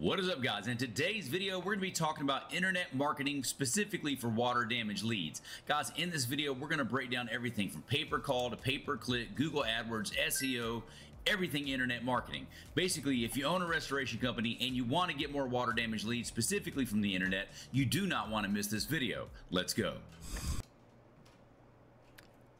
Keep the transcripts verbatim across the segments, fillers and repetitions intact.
What is up, guys? In today's video, we're gonna be talking about internet marketing specifically for water damage leads. Guys, in this video, we're gonna break down everything from pay-per-call to pay-per-click, Google AdWords, S E O, everything internet marketing. Basically, if you own a restoration company and you want to get more water damage leads specifically from the internet, you do not want to miss this video. Let's go.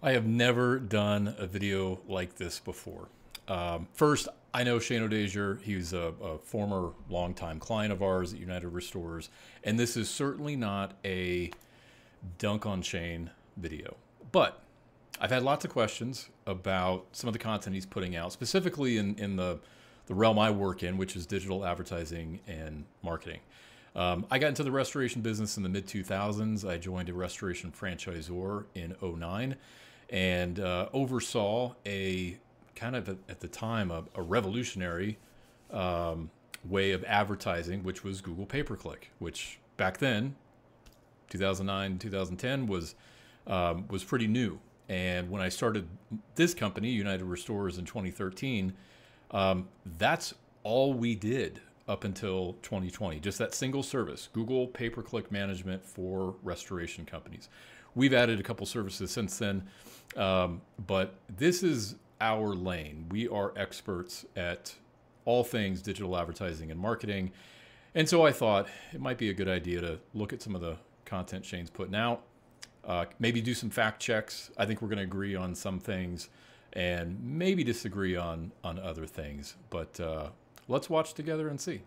I have never done a video like this before. Um, first, I know Shane O'Dazier. He's a, a former longtime client of ours at United Restorers, and this is certainly not a dunk on Shane video, but I've had lots of questions about some of the content he's putting out, specifically in, in the, the realm I work in, which is digital advertising and marketing. Um, I got into the restoration business in the mid two thousands. I joined a restoration franchisor in oh nine and uh, oversaw a kind of a, at the time a, a revolutionary um, way of advertising, which was Google Pay-Per-Click, which back then, two thousand nine, two thousand ten, was, um, was pretty new. And when I started this company, United Restorers, in twenty thirteen, um, that's all we did up until twenty twenty. Just that single service, Google Pay-Per-Click management for restoration companies. We've added a couple services since then, um, but this is our lane. We are experts at all things digital advertising and marketing. And so I thought it might be a good idea to look at some of the content Shane's putting out. Uh, maybe do some fact checks. I think we're going to agree on some things and maybe disagree on, on other things. But uh, let's watch together and see.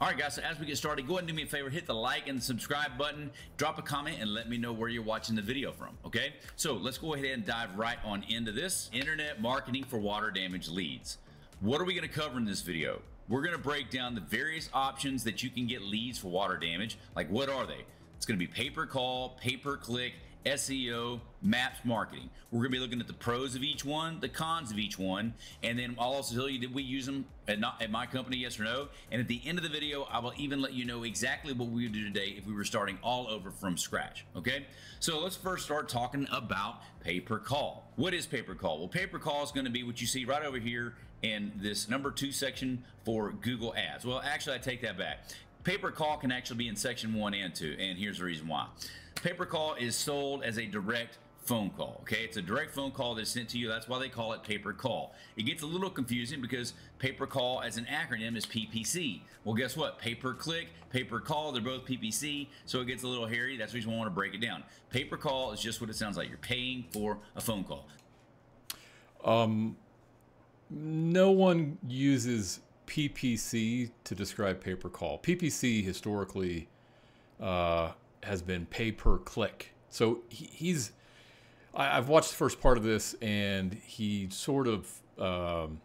All right, guys, so as we get started, go ahead and do me a favor, hit the like and the subscribe button, drop a comment, and let me know where you're watching the video from, okay? So let's go ahead and dive right on into this. Internet marketing for water damage leads. What are we gonna cover in this video? We're gonna break down the various options that you can get leads for water damage. Like, what are they? It's gonna be pay-per-call, pay-per-click, S E O, maps marketing. We're gonna be looking at the pros of each one, the cons of each one, and then I'll also tell you, did we use them at, not, at my company, yes or no? And at the end of the video, I will even let you know exactly what we would do today if we were starting all over from scratch, okay? So let's first start talking about pay-per-call. What is pay-per-call? Well, pay-per-call is gonna be what you see right over here in this number two section for Google Ads. Well, actually, I take that back. Pay-per-call can actually be in section one and two, and here's the reason why. Pay-per-call is sold as a direct phone call, okay? It's a direct phone call that's sent to you. That's why they call it pay-per-call. It gets a little confusing because pay-per-call as an acronym is P P C. Well, guess what? Pay-per-click, pay-per-call, they're both P P C, so it gets a little hairy. That's the reason we want to break it down. Pay-per-call is just what it sounds like. You're paying for a phone call. Um. No one uses P P C to describe pay-per-call. P P C historically uh, has been pay-per-click. So he, he's, I, I've watched the first part of this and he sort of um,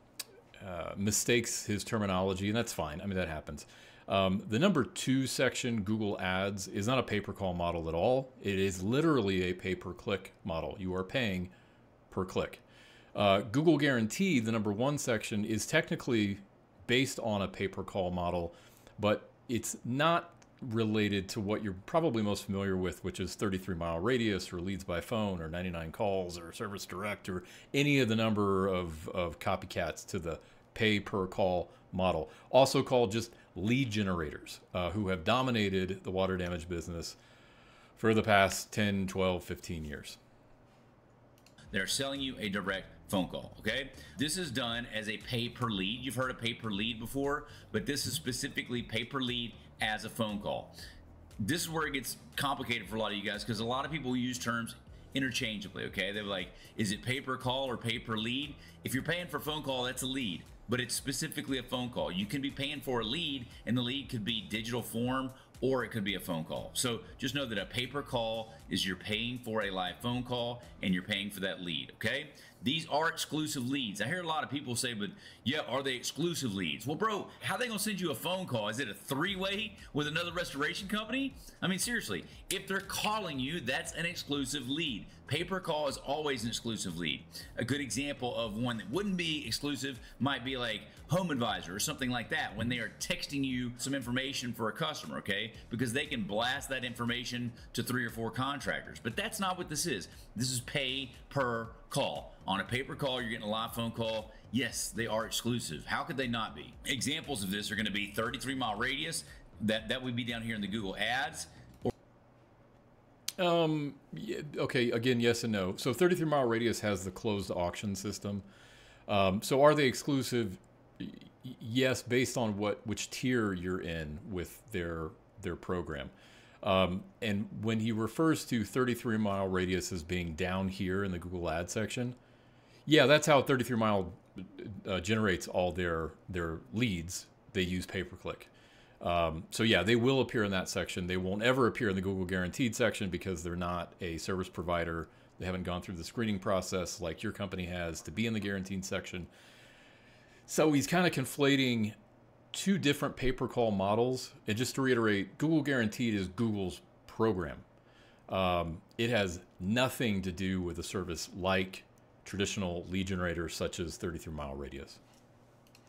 uh, mistakes his terminology, and that's fine. I mean, that happens. Um, the number two section, Google Ads, is not a pay-per-call model at all. It is literally a pay-per-click model. You are paying per click. Uh, Google Guaranteed, the number one section, is technically based on a pay-per-call model, but it's not related to what you're probably most familiar with, which is thirty-three mile radius or Leads by Phone or ninety-nine calls or Service Direct or any of the number of, of copycats to the pay-per-call model, also called just lead generators, uh, who have dominated the water damage business for the past ten, twelve, fifteen years. They're selling you a direct phone call, okay? This is done as a pay-per-lead. You've heard of pay-per-lead before, but this is specifically pay-per-lead as a phone call. This is where it gets complicated for a lot of you guys because a lot of people use terms interchangeably, okay? They're like, is it pay-per-call or pay-per-lead? If you're paying for a phone call, that's a lead, but it's specifically a phone call. You can be paying for a lead, and the lead could be digital form, or it could be a phone call. So just know that a pay-per-call is you're paying for a live phone call and you're paying for that lead, okay? These are exclusive leads. I hear a lot of people say, but yeah, are they exclusive leads? Well, bro, how are they gonna send you a phone call? Is it a three-way with another restoration company? I mean, seriously, if they're calling you, that's an exclusive lead. Pay per call is always an exclusive lead. A good example of one that wouldn't be exclusive might be like Home Advisor or something like that, when they are texting you some information for a customer, okay? Because they can blast that information to three or four contractors. But that's not what this is. This is pay per call. On a pay per call, you're getting a live phone call. Yes, they are exclusive. How could they not be? Examples of this are going to be thirty-three mile radius. That that would be down here in the Google Ads. Um. Okay. Again, yes and no. So thirty-three mile radius has the closed auction system. Um, so are they exclusive? Yes, based on what which tier you're in with their their program. Um, and when he refers to thirty-three mile radius as being down here in the Google ad section, yeah, that's how thirty-three mile uh, generates all their, their leads. They use pay-per-click. Um, so yeah, they will appear in that section. They won't ever appear in the Google Guaranteed section because they're not a service provider. They haven't gone through the screening process like your company has to be in the Guaranteed section. So he's kind of conflating two different pay-per-call models. And just to reiterate, Google Guaranteed is Google's program. Um, it has nothing to do with a service like traditional lead generators such as thirty-three mile radius.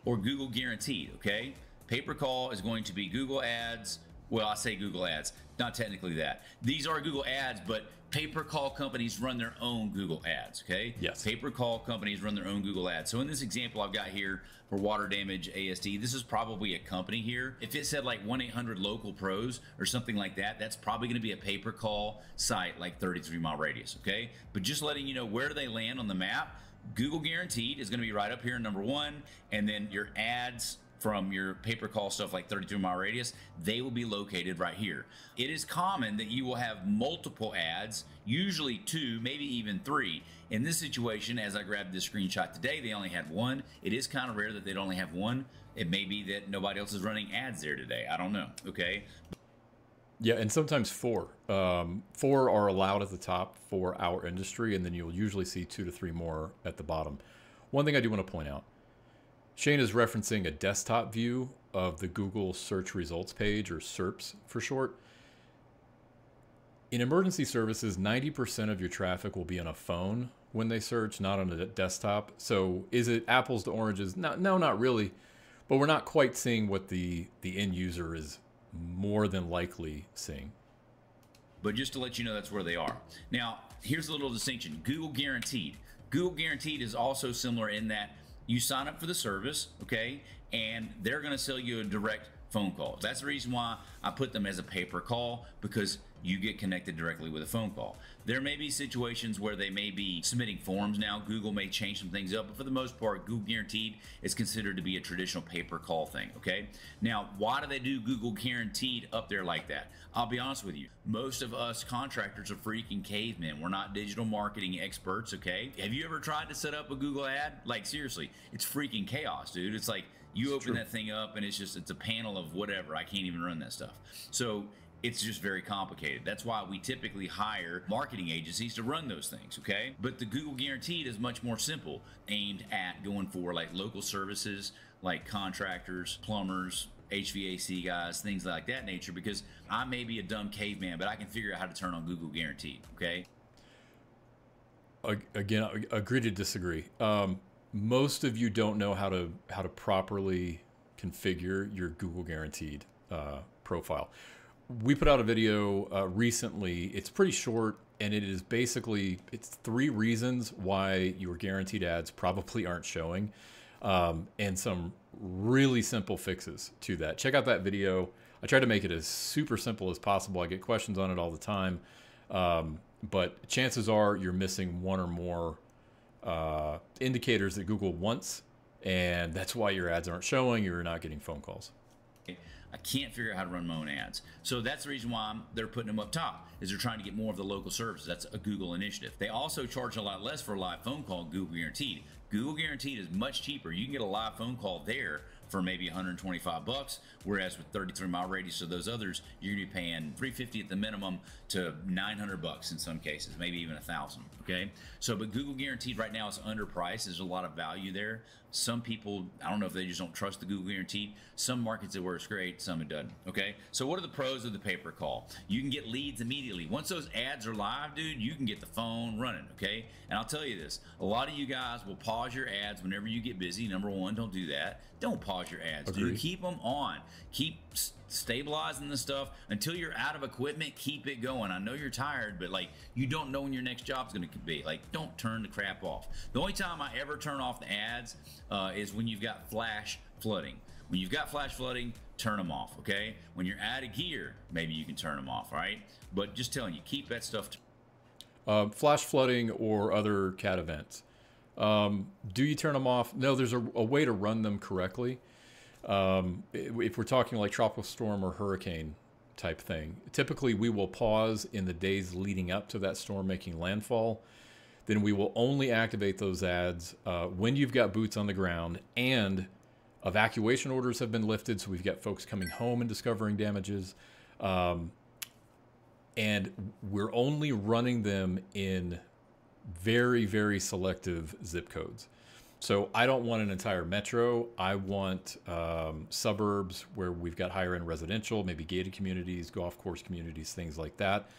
Or Google Guaranteed, okay? Pay-per-call is going to be Google Ads. Well, I say Google Ads, not technically that. These are Google Ads, but pay-per-call companies run their own Google Ads, okay? Yes. Pay-per-call companies run their own Google Ads. So in this example I've got here for water damage A S D, this is probably a company here. If it said like one eight hundred local pros or something like that, that's probably gonna be a pay-per-call site like thirty-three mile radius, okay? But just letting you know where do they land on the map, Google Guaranteed is gonna be right up here in number one, and then your ads from your pay-per-call stuff like thirty-three mile radius, they will be located right here. It is common that you will have multiple ads, usually two, maybe even three. In this situation, as I grabbed this screenshot today, they only had one. It is kind of rare that they'd only have one. It may be that nobody else is running ads there today. I don't know, okay? Yeah, and sometimes four. Um, four are allowed at the top for our industry, and then you'll usually see two to three more at the bottom. One thing I do want to point out, Shane is referencing a desktop view of the Google search results page, or SERPs for short. In emergency services, ninety percent of your traffic will be on a phone when they search, not on a desktop. So is it apples to oranges? No, no, not really. But we're not quite seeing what the, the end user is more than likely seeing. But just to let you know, that's where they are. Now, here's a little distinction. Google Guaranteed. Google Guaranteed is also similar in that you sign up for the service, okay, and they're gonna sell you a direct phone call. That's the reason why I put them as a pay-per-call, because you get connected directly with a phone call. There may be situations where they may be submitting forms now. Google may change some things up, but for the most part, Google Guaranteed is considered to be a traditional pay-per-call thing, okay? Now, why do they do Google Guaranteed up there like that? I'll be honest with you. Most of us contractors are freaking cavemen. We're not digital marketing experts, okay? Have you ever tried to set up a Google ad? Like, seriously, it's freaking chaos, dude. It's like you open that thing up and it's just, it's a panel of whatever. I can't even run that stuff. So it's just very complicated. That's why we typically hire marketing agencies to run those things, okay? But the Google Guaranteed is much more simple, aimed at going for like local services, like contractors, plumbers, H V A C guys, things like that nature, because I may be a dumb caveman, but I can figure out how to turn on Google Guaranteed, okay? Again, I agree to disagree. Um, most of you don't know how to, how to properly configure your Google Guaranteed uh, profile. We put out a video uh, recently. It's pretty short, and it is basically, it's three reasons why your guaranteed ads probably aren't showing, um, and some really simple fixes to that. Check out that video. I try to make it as super simple as possible. I get questions on it all the time, um, but chances are you're missing one or more uh, indicators that Google wants, and that's why your ads aren't showing. You're not getting phone calls. Okay. I can't figure out how to run my own ads. So that's the reason why I'm, they're putting them up top, is they're trying to get more of the local services. That's a Google initiative. They also charge a lot less for a live phone call, Google Guaranteed. Google Guaranteed is much cheaper. You can get a live phone call there for maybe one hundred twenty-five bucks, whereas with thirty-three mile radius or those others, you're gonna be paying three hundred fifty at the minimum to nine hundred bucks in some cases, maybe even a thousand. Okay, so but Google Guaranteed right now is underpriced. There's a lot of value there. Some people, I don't know if they just don't trust the Google Guaranteed. Some markets it works great, some it doesn't. Okay, so what are the pros of the pay per call? You can get leads immediately. Once those ads are live, dude, you can get the phone running. Okay, and I'll tell you this: a lot of you guys will pause your ads whenever you get busy. Number one, don't do that. Don't pause your ads. Agreed. Dude, keep them on. Keep stabilizing the stuff until you're out of equipment. Keep it going. I know you're tired, but like you don't know when your next job's going to be. Like, don't turn the crap off. The only time I ever turn off the ads uh, is when you've got flash flooding. When you've got flash flooding, turn them off. Okay. When you're out of gear, maybe you can turn them off. Right. But just telling you, keep that stuff. Uh, flash flooding or other cat events. Um, do you turn them off? No, there's a, a way to run them correctly. Um, if we're talking like tropical storm or hurricane type thing, typically we will pause in the days leading up to that storm making landfall. Then we will only activate those ads uh, when you've got boots on the ground and evacuation orders have been lifted. So we've got folks coming home and discovering damages. Um, and we're only running them in very, very selective zip codes. So I don't want an entire metro. I want um, suburbs where we've got higher end residential, maybe gated communities, golf course communities, things like that.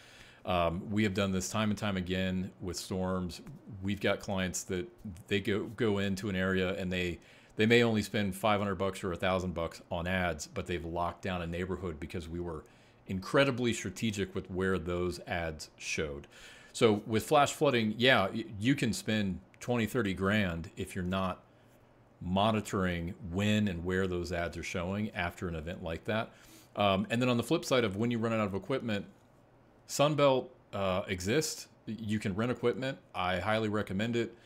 Um, we have done this time and time again with storms. We've got clients that they go, go into an area and they, they may only spend five hundred bucks or a thousand bucks on ads, but they've locked down a neighborhood because we were incredibly strategic with where those ads showed. So with flash flooding, yeah, you can spend twenty, thirty grand if you're not monitoring when and where those ads are showing after an event like that. Um, and then on the flip side of when you run out of equipment, Sunbelt uh, exists. You can rent equipment. I highly recommend it.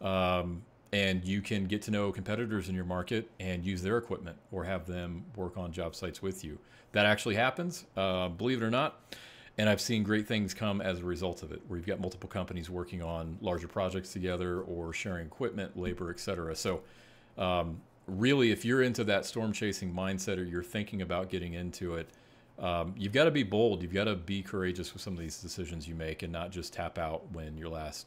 Um, and you can get to know competitors in your market and use their equipment or have them work on job sites with you. That actually happens, uh, believe it or not. And I've seen great things come as a result of it, where you've got multiple companies working on larger projects together or sharing equipment, labor, et cetera. So um, really, if you're into that storm chasing mindset or you're thinking about getting into it, um, you've got to be bold. You've got to be courageous with some of these decisions you make and not just tap out when your last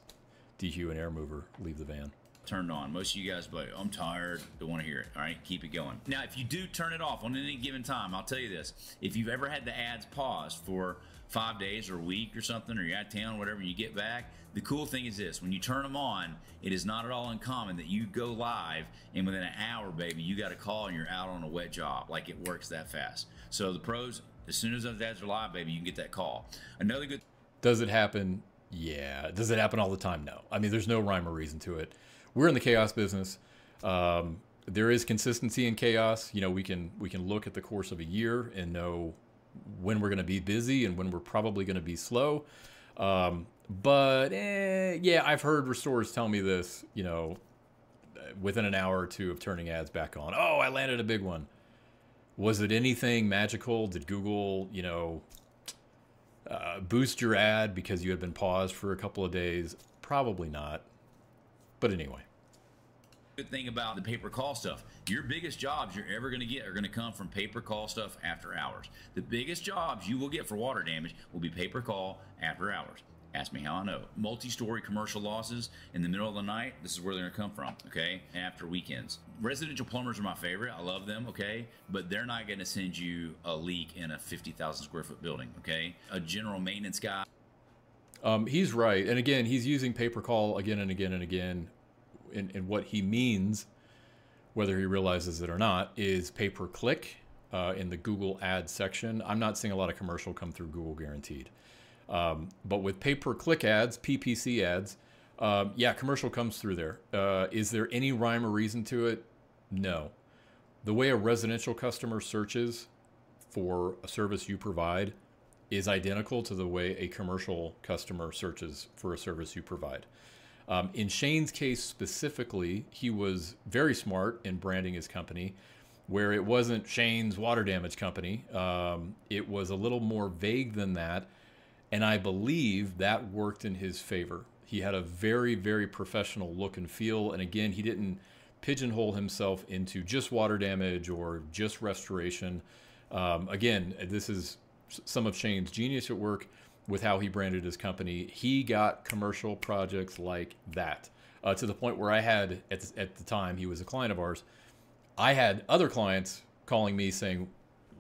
dehue and air mover leave the van. Turned on. Most of you guys, but I'm tired, don't want to hear it. All right, keep it going. Now, if you do turn it off on any given time, I'll tell you this. If you've ever had the ads paused for five days or a week or something, or you're out of town, whatever, you get back, the cool thing is this: when you turn them on, it is not at all uncommon that you go live and within an hour, baby, you got a call and you're out on a wet job. Like, it works that fast. So the pros, as soon as those ads are live, baby, you can get that call. Another good... Does it happen? Yeah. Does it happen all the time? No. I mean, there's no rhyme or reason to it. We're in the chaos business. Um, there is consistency in chaos. You know, we can we can look at the course of a year and know when we're going to be busy and when we're probably going to be slow. Um, but eh, yeah, I've heard restorers tell me this, you know, within an hour or two of turning ads back on. Oh, I landed a big one. Was it anything magical? Did Google, you know, uh, boost your ad because you had been paused for a couple of days? Probably not. But anyway. Good thing about the pay-per-call stuff, your biggest jobs you're ever going to get are going to come from pay-per-call stuff after hours. The biggest jobs you will get for water damage will be pay-per-call after hours. Ask me how I know. Multi-story commercial losses in the middle of the night, this is where they're gonna come from, okay? After weekends. Residential plumbers are my favorite, I love them, okay? But they're not gonna send you a leak in a fifty thousand square foot building, okay? A general maintenance guy. Um, he's right, and again, he's using pay-per-call again and again and again, and, and what he means, whether he realizes it or not, is pay-per-click uh, in the Google ad section. I'm not seeing a lot of commercial come through Google Guaranteed. Um, but with pay-per-click ads, P P C ads, uh, yeah, commercial comes through there. Uh, is there any rhyme or reason to it? No. The way a residential customer searches for a service you provide is identical to the way a commercial customer searches for a service you provide. Um, in Shane's case specifically, he was very smart in branding his company, where it wasn't Shane's Water Damage Company. Um, it was a little more vague than that. And I believe that worked in his favor. He had a very, very professional look and feel. And again, he didn't pigeonhole himself into just water damage or just restoration. Um, again, this is some of Shane's genius at work with how he branded his company. He got commercial projects like that uh, to the point where I had, at the, at the time, he was a client of ours, I had other clients calling me saying,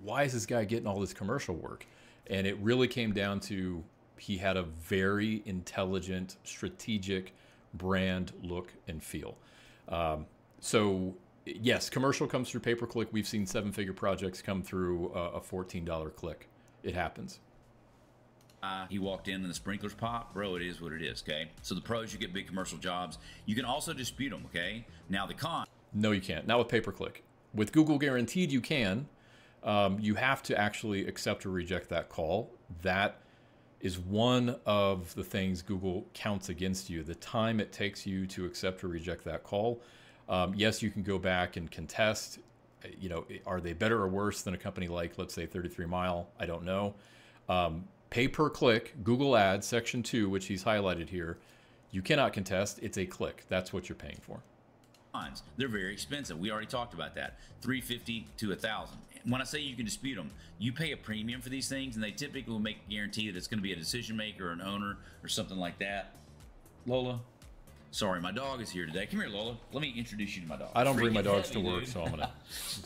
why is this guy getting all this commercial work? And it really came down to he had a very intelligent, strategic brand look and feel. Um, so yes, commercial comes through pay-per-click. We've seen seven-figure projects come through a fourteen dollar click. It happens. Uh, he walked in and the sprinklers pop. Bro, it is what it is, okay? So the pros, you get big commercial jobs. You can also dispute them, okay? Now the con. No, you can't. Not with pay-per-click. With Google Guaranteed, you can. Um, you have to actually accept or reject that call. That is one of the things Google counts against you, the time it takes you to accept or reject that call. Um, yes, you can go back and contest. You know, are they better or worse than a company like, let's say, thirty-three mile? I don't know. Um, Pay-per-click, Google Ads, Section two, which he's highlighted here, you cannot contest. It's a click. That's what you're paying for. They're very expensive. We already talked about that. three fifty to a thousand. When I say you can dispute them, you pay a premium for these things, and they typically will make a guarantee that it's going to be a decision maker or an owner or something like that. Lola, sorry, my dog is here today. Come here, Lola. Let me introduce you to my dog. I don't Freaking bring my dogs heavy, to work, dude. So I'm gonna.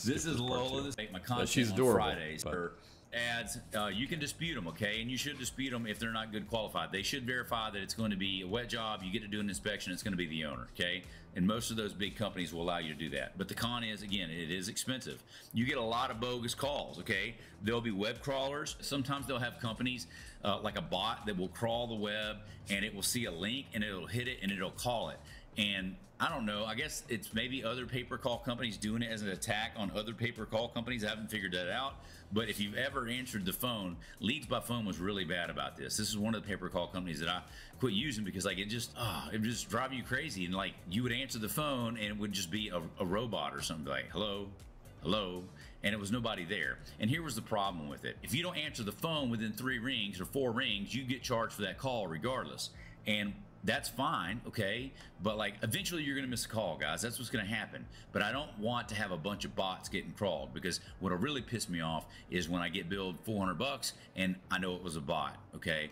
This is Lola. This make my content she's adorable, on Fridays. But... Her ads, uh, you can dispute them, okay? And you should dispute them if they're not good qualified. They should verify that it's going to be a wet job. You get to do an inspection. It's going to be the owner, okay? And most of those big companies will allow you to do that. But the con is, again, it is expensive. You get a lot of bogus calls, okay? There'll be web crawlers. Sometimes they'll have companies uh, like a bot that will crawl the web, and it will see a link, and it'll hit it, and it'll call it. And I don't know, I guess it's maybe other pay-per-call companies doing it as an attack on other pay-per-call companies. I haven't figured that out. But if you've ever answered the phone, Leads by Phone was really bad about this. This is one of the pay-per-call companies that I quit using because like it just, oh, it would just drive you crazy. And like you would answer the phone and it would just be a, a robot or something like, hello, hello. And it was nobody there. And here was the problem with it. If you don't answer the phone within three rings or four rings, you get charged for that call regardless. And that's fine, okay? But like eventually you're gonna miss a call, guys. That's what's gonna happen. But I don't want to have a bunch of bots getting crawled because what'll really piss me off is when I get billed four hundred bucks and I know it was a bot, okay?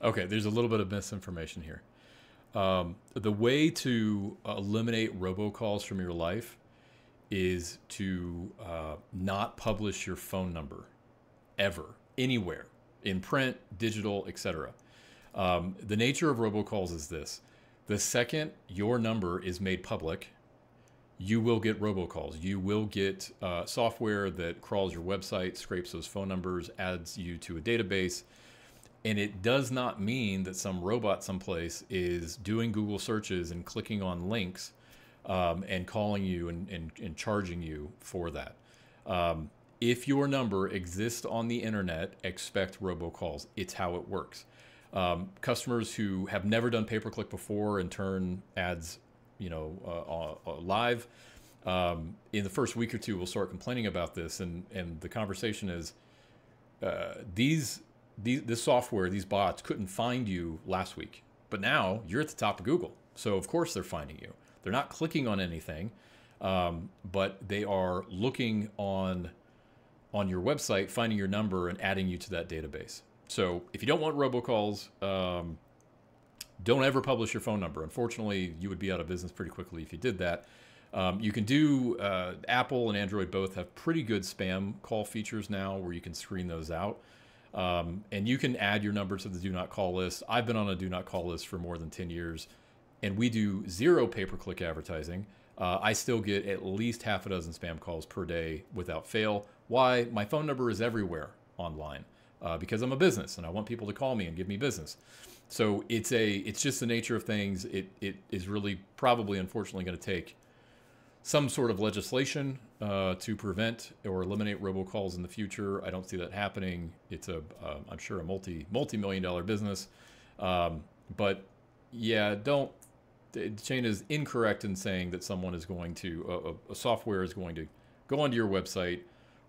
Okay, there's a little bit of misinformation here. Um, the way to eliminate robocalls from your life is to uh, not publish your phone number ever, anywhere, in print, digital, et cetera. Um, the nature of robocalls is this. The second your number is made public, you will get robocalls. You will get uh, software that crawls your website, scrapes those phone numbers, adds you to a database. And it does not mean that some robot someplace is doing Google searches and clicking on links um, and calling you and, and, and charging you for that. Um, if your number exists on the internet, expect robocalls. It's how it works. Um, customers who have never done pay-per-click before and turn ads, you know, uh, uh, live, um, in the first week or two, will start complaining about this. And, and the conversation is, uh, these, these, this software, these bots couldn't find you last week, but now you're at the top of Google. So of course they're finding you. They're not clicking on anything, um, but they are looking on, on your website, finding your number and adding you to that database. So if you don't want robocalls, um, don't ever publish your phone number. Unfortunately, you would be out of business pretty quickly if you did that. Um, you can do, uh, Apple and Android both have pretty good spam call features now where you can screen those out. Um, and you can add your number to the do not call list. I've been on a do not call list for more than ten years and we do zero pay-per-click advertising. Uh, I still get at least half a dozen spam calls per day without fail. Why? My phone number is everywhere online. Uh, because I'm a business and I want people to call me and give me business. So it's a, it's just the nature of things. It, it is really probably, unfortunately, going to take some sort of legislation uh, to prevent or eliminate robocalls in the future. I don't see that happening. It's a, uh, I'm sure a multi, multi-million dollar business. Um, but yeah, don't, Shane is incorrect in saying that someone is going to, a, a software is going to go onto your website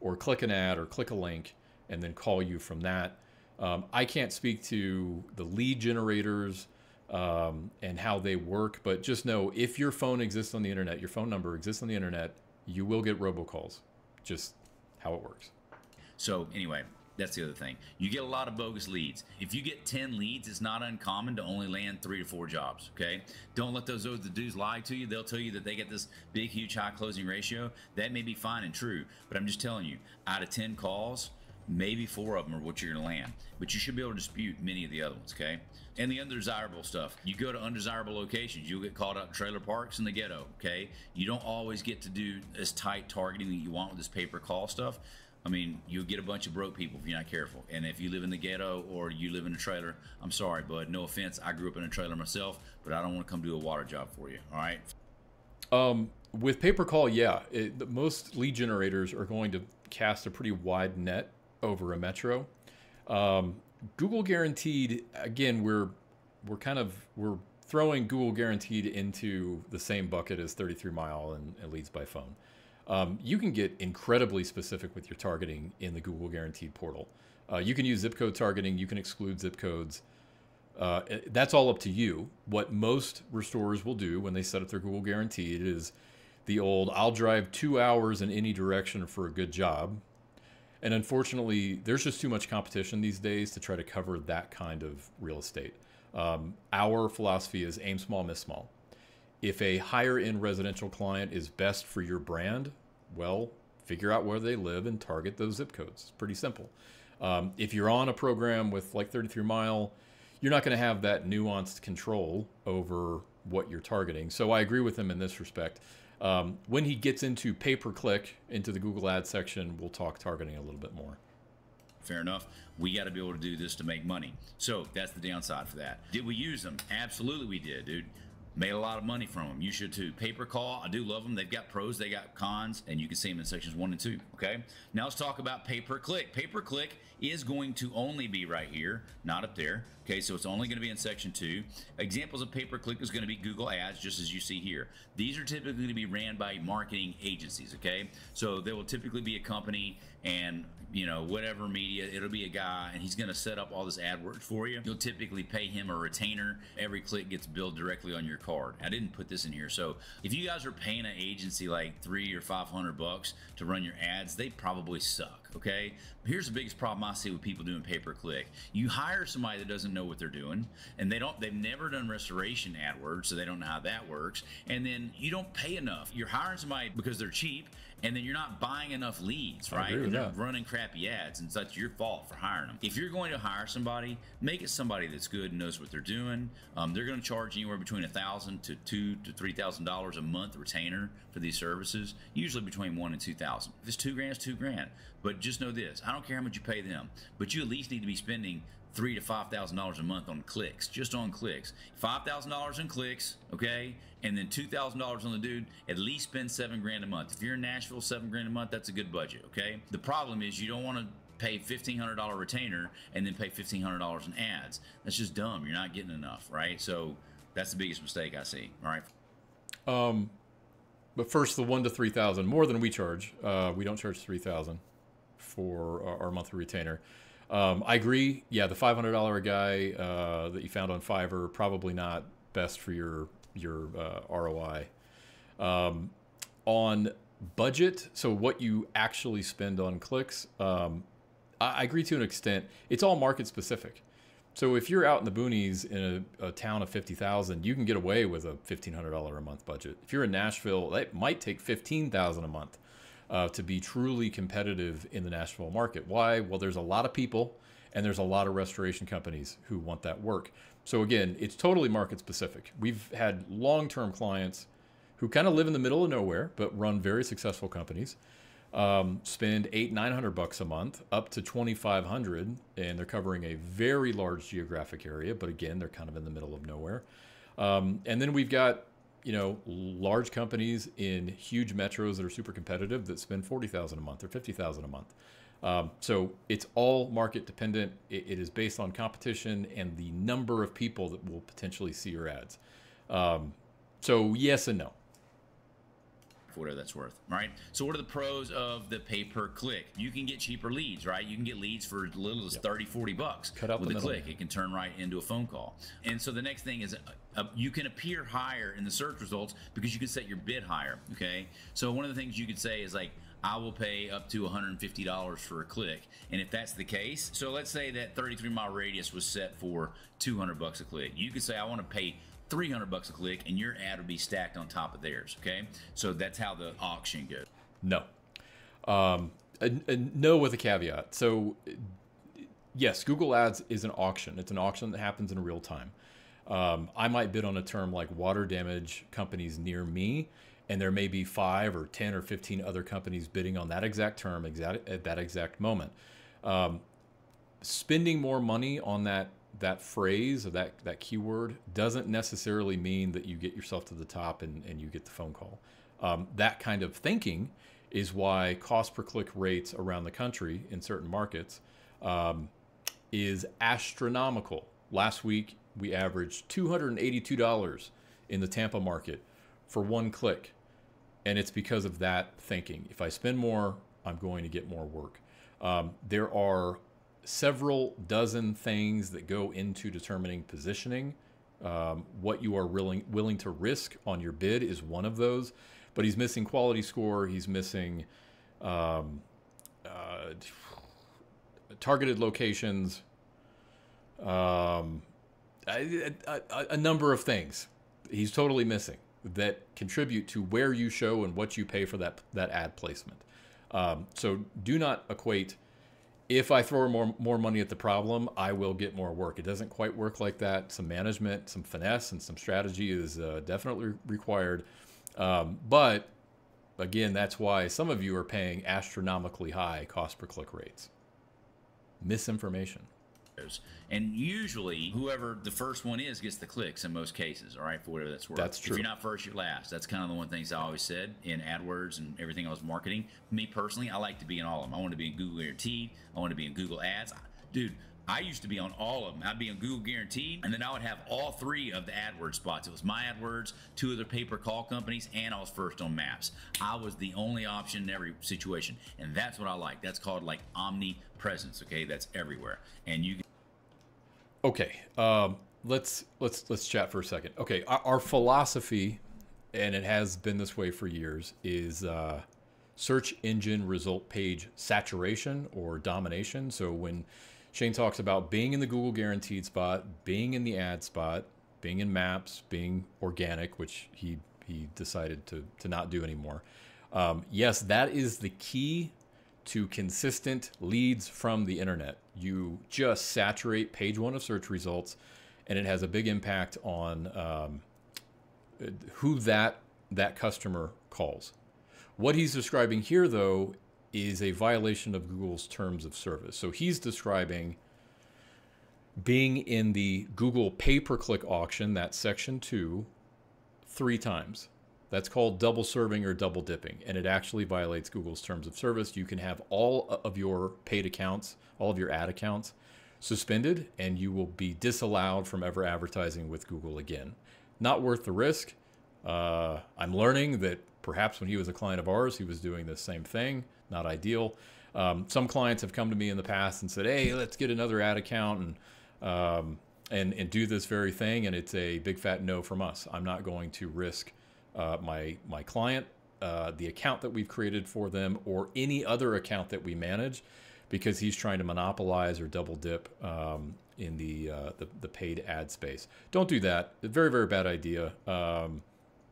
or click an ad or click a link and then call you from that. Um, I can't speak to the lead generators um, and how they work. But just know, if your phone exists on the internet, your phone number exists on the internet, you will get robocalls. Just how it works. So anyway, that's the other thing. You get a lot of bogus leads. If you get ten leads, it's not uncommon to only land three to four jobs, okay? Don't let those old dudes lie to you. They'll tell you that they get this big, huge, high closing ratio. That may be fine and true, but I'm just telling you, out of ten calls, maybe four of them are what you're gonna land. But you should be able to dispute many of the other ones, okay? And the undesirable stuff. You go to undesirable locations, you'll get called out in trailer parks in the ghetto, okay? You don't always get to do as tight targeting that you want with this pay-per-call stuff. I mean, you'll get a bunch of broke people if you're not careful. And if you live in the ghetto or you live in a trailer, I'm sorry, bud, no offense. I grew up in a trailer myself, but I don't want to come do a water job for you, all right? Um, with pay-per-call, yeah, it, the, most lead generators are going to cast a pretty wide net over a metro. Um, Google Guaranteed, again, we're, we're kind of, we're throwing Google Guaranteed into the same bucket as thirty-three mile and, and Leads by Phone. Um, you can get incredibly specific with your targeting in the Google Guaranteed portal. Uh, you can use zip code targeting. You can exclude zip codes. Uh, that's all up to you. What most restorers will do when they set up their Google Guaranteed is the old, I'll drive two hours in any direction for a good job. And unfortunately, there's just too much competition these days to try to cover that kind of real estate. Um, our philosophy is aim small, miss small. If a higher end residential client is best for your brand, well, figure out where they live and target those zip codes. It's pretty simple. Um, if you're on a program with like thirty-three mile, you're not going to have that nuanced control over what you're targeting. So I agree with him in this respect. Um, when he gets into pay-per-click, into the Google Ads section, we'll talk targeting a little bit more. Fair enough. We got to be able to do this to make money. So that's the downside for that. Did we use them? Absolutely we did, dude. Made a lot of money from them. You should too. Pay-per-call, I do love them. They've got pros, they got cons, and you can see them in sections one and two, okay? Now let's talk about pay-per-click. Pay-per-click is going to only be right here, not up there, okay? So it's only gonna be in section two. Examples of pay-per-click is gonna be Google Ads, just as you see here. These are typically gonna be ran by marketing agencies, okay? So there will typically be a company and, you know, whatever media, it'll be a guy, and he's gonna set up all this AdWords for you. You'll typically pay him a retainer. Every click gets billed directly on your card. I didn't put this in here. So if you guys are paying an agency like three or five hundred bucks to run your ads, they probably suck. Okay. Here's the biggest problem I see with people doing pay-per-click. You hire somebody that doesn't know what they're doing, and they don't, they've never done restoration AdWords, so they don't know how that works. And then you don't pay enough. You're hiring somebody because they're cheap, and then you're not buying enough leads, right? And they're running crappy ads, and that's your fault for hiring them. If you're going to hire somebody, make it somebody that's good and knows what they're doing. Um, they're gonna charge anywhere between a thousand to two to three thousand dollars a month retainer for these services, usually between one and two thousand. If it's two grand, it's two grand. But just know this, I don't care how much you pay them, but you at least need to be spending three to five thousand dollars a month on clicks, just on clicks. Five thousand dollars in clicks, okay, and then two thousand dollars on the dude. At least spend seven grand a month. If you're in Nashville, seven grand a month, that's a good budget, okay. The problem is you don't want to pay fifteen hundred dollar retainer and then pay fifteen hundred dollars in ads. That's just dumb. You're not getting enough, right? So that's the biggest mistake I see. All right. Um, but first, the one to three thousand more than we charge. Uh, we don't charge three thousand for our, our monthly retainer. Um, I agree. Yeah, the five hundred dollar a guy uh, that you found on Fiverr, probably not best for your your uh, R O I. Um, on budget, so what you actually spend on clicks, um, I, I agree to an extent. It's all market specific. So if you're out in the boonies in a, a town of fifty thousand, you can get away with a fifteen hundred dollar a month budget. If you're in Nashville, that might take fifteen thousand dollars a month. Uh, to be truly competitive in the Nashville market. Why? Well, there's a lot of people and there's a lot of restoration companies who want that work. So again, it's totally market specific. We've had long-term clients who kind of live in the middle of nowhere, but run very successful companies, um, spend eight, nine hundred bucks a month, up to twenty-five hundred, and they're covering a very large geographic area. But again, they're kind of in the middle of nowhere. Um, and then we've got, you know, large companies in huge metros that are super competitive that spend forty thousand a month or fifty thousand a month. Um, so it's all market dependent. It, it is based on competition and the number of people that will potentially see your ads. Um, so yes and no. for whatever that's worth. All right. So what are the pros of the pay-per-click? You can get cheaper leads, right? You can get leads for as little as yep. thirty, forty bucks Cut up with a click. It can turn right into a phone call. And so the next thing is uh, uh, you can appear higher in the search results because you can set your bid higher. Okay. So one of the things you could say is like, I will pay up to one hundred fifty dollars for a click. And if that's the case, so let's say that thirty-three mile radius was set for two hundred bucks a click. You could say, I want to pay three hundred bucks a click, and your ad would be stacked on top of theirs. Okay. So that's how the auction goes. No, um, and, and no with a caveat. So yes, Google Ads is an auction. It's an auction that happens in real time. Um, I might bid on a term like water damage companies near me, and there may be five or ten or fifteen other companies bidding on that exact term exact, at that exact moment. Um, spending more money on that that phrase or that, that keyword doesn't necessarily mean that you get yourself to the top and, and you get the phone call. Um, that kind of thinking is why cost per click rates around the country in certain markets um, is astronomical. Last week, we averaged two hundred eighty-two dollars in the Tampa market for one click. And it's because of that thinking. If I spend more, I'm going to get more work. Um, there are several dozen things that go into determining positioning. Um, what you are willing, willing to risk on your bid is one of those, but he's missing quality score. He's missing um, uh, targeted locations, um, a, a, a number of things he's totally missing that contribute to where you show and what you pay for that, that ad placement. Um, so do not equate, if I throw more, more money at the problem, I will get more work. It doesn't quite work like that. Some management, some finesse, and some strategy is uh, definitely required. Um, but again, that's why some of you are paying astronomically high cost per click rates. Misinformation. And usually whoever the first one is gets the clicks in most cases, all right, for whatever that's worth. That's true. If you're not first, you're last. That's kind of the one thing I always said in AdWords and everything I was marketing. Me personally, I like to be in all of them. I want to be in Google Guaranteed. I want to be in Google Ads. Dude, I used to be on all of them. I'd be on Google Guaranteed, and then I would have all three of the AdWords spots. It was my AdWords, two other pay-per-call companies, and I was first on Maps. I was the only option in every situation, and that's what I like. That's called like omnipresence, okay? That's everywhere. And you Okay, um, let's let's let's chat for a second. Okay, our, our philosophy, and it has been this way for years, is uh, search engine result page saturation or domination. So when Shane talks about being in the Google Guaranteed spot, being in the ad spot, being in Maps, being organic, which he he decided to to not do anymore. Um, yes, that is the key to consistent leads from the internet. You just saturate page one of search results, and it has a big impact on um, who that that customer calls. What he's describing here, though, is a violation of Google's terms of service. So he's describing being in the Google pay-per-click auction, that's section two, three times. That's called double serving or double dipping, and it actually violates Google's terms of service. You can have all of your paid accounts, all of your ad accounts suspended, and you will be disallowed from ever advertising with Google again. Not worth the risk. Uh, I'm learning that perhaps when he was a client of ours, he was doing the same thing. Not ideal. Um, some clients have come to me in the past and said, hey, let's get another ad account and, um, and, and do this very thing. And it's a big fat no from us. I'm not going to risk Uh, my my client, uh, the account that we've created for them, or any other account that we manage, because he's trying to monopolize or double dip um, in the, uh, the the paid ad space. Don't do that. Very very bad idea. Um,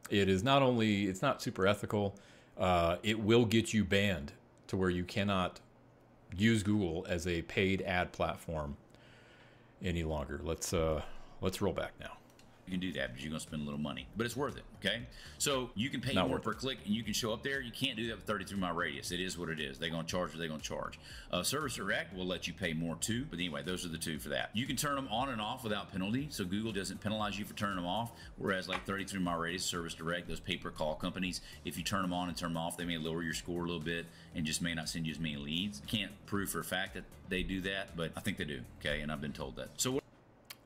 it is not only it's not super ethical. Uh, it will get you banned to where you cannot use Google as a paid ad platform any longer. Let's uh, let's roll back now. You can do that, but you're gonna spend a little money, but it's worth it. Okay, so you can pay Not more per click, and you can show up there. You can't do that with thirty-three mile radius. It is what it is. They're gonna charge. What they're gonna charge. Uh, Service Direct will let you pay more too. But anyway, those are the two for that. You can turn them on and off without penalty, so Google doesn't penalize you for turning them off. Whereas like thirty-three mile radius, Service Direct, those pay per call companies, if you turn them on and turn them off, they may lower your score a little bit and just may not send you as many leads. Can't prove for a fact that they do that, but I think they do. Okay, and I've been told that. So what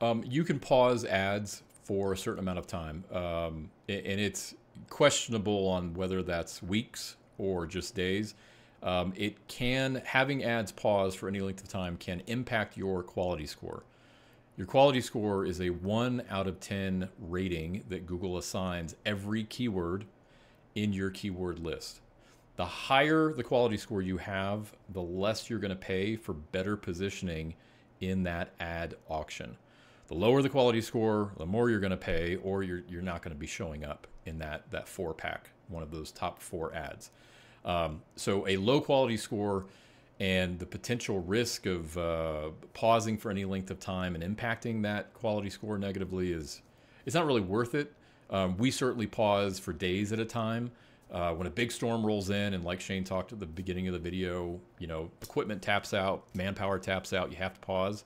Um, you can pause ads for a certain amount of time, um, and it's questionable on whether that's weeks or just days. Um, it can, having ads pause for any length of time can impact your quality score. Your quality score is a one out of ten rating that Google assigns every keyword in your keyword list. The higher the quality score you have, the less you're going to pay for better positioning in that ad auction. The lower the quality score, the more you're going to pay, or you're, you're not going to be showing up in that, that four pack, one of those top four ads. Um, so a low quality score and the potential risk of uh, pausing for any length of time and impacting that quality score negatively is, it's not really worth it. Um, we certainly pause for days at a time. Uh, when a big storm rolls in, and like Shane talked at the beginning of the video, you know, equipment taps out, manpower taps out, you have to pause,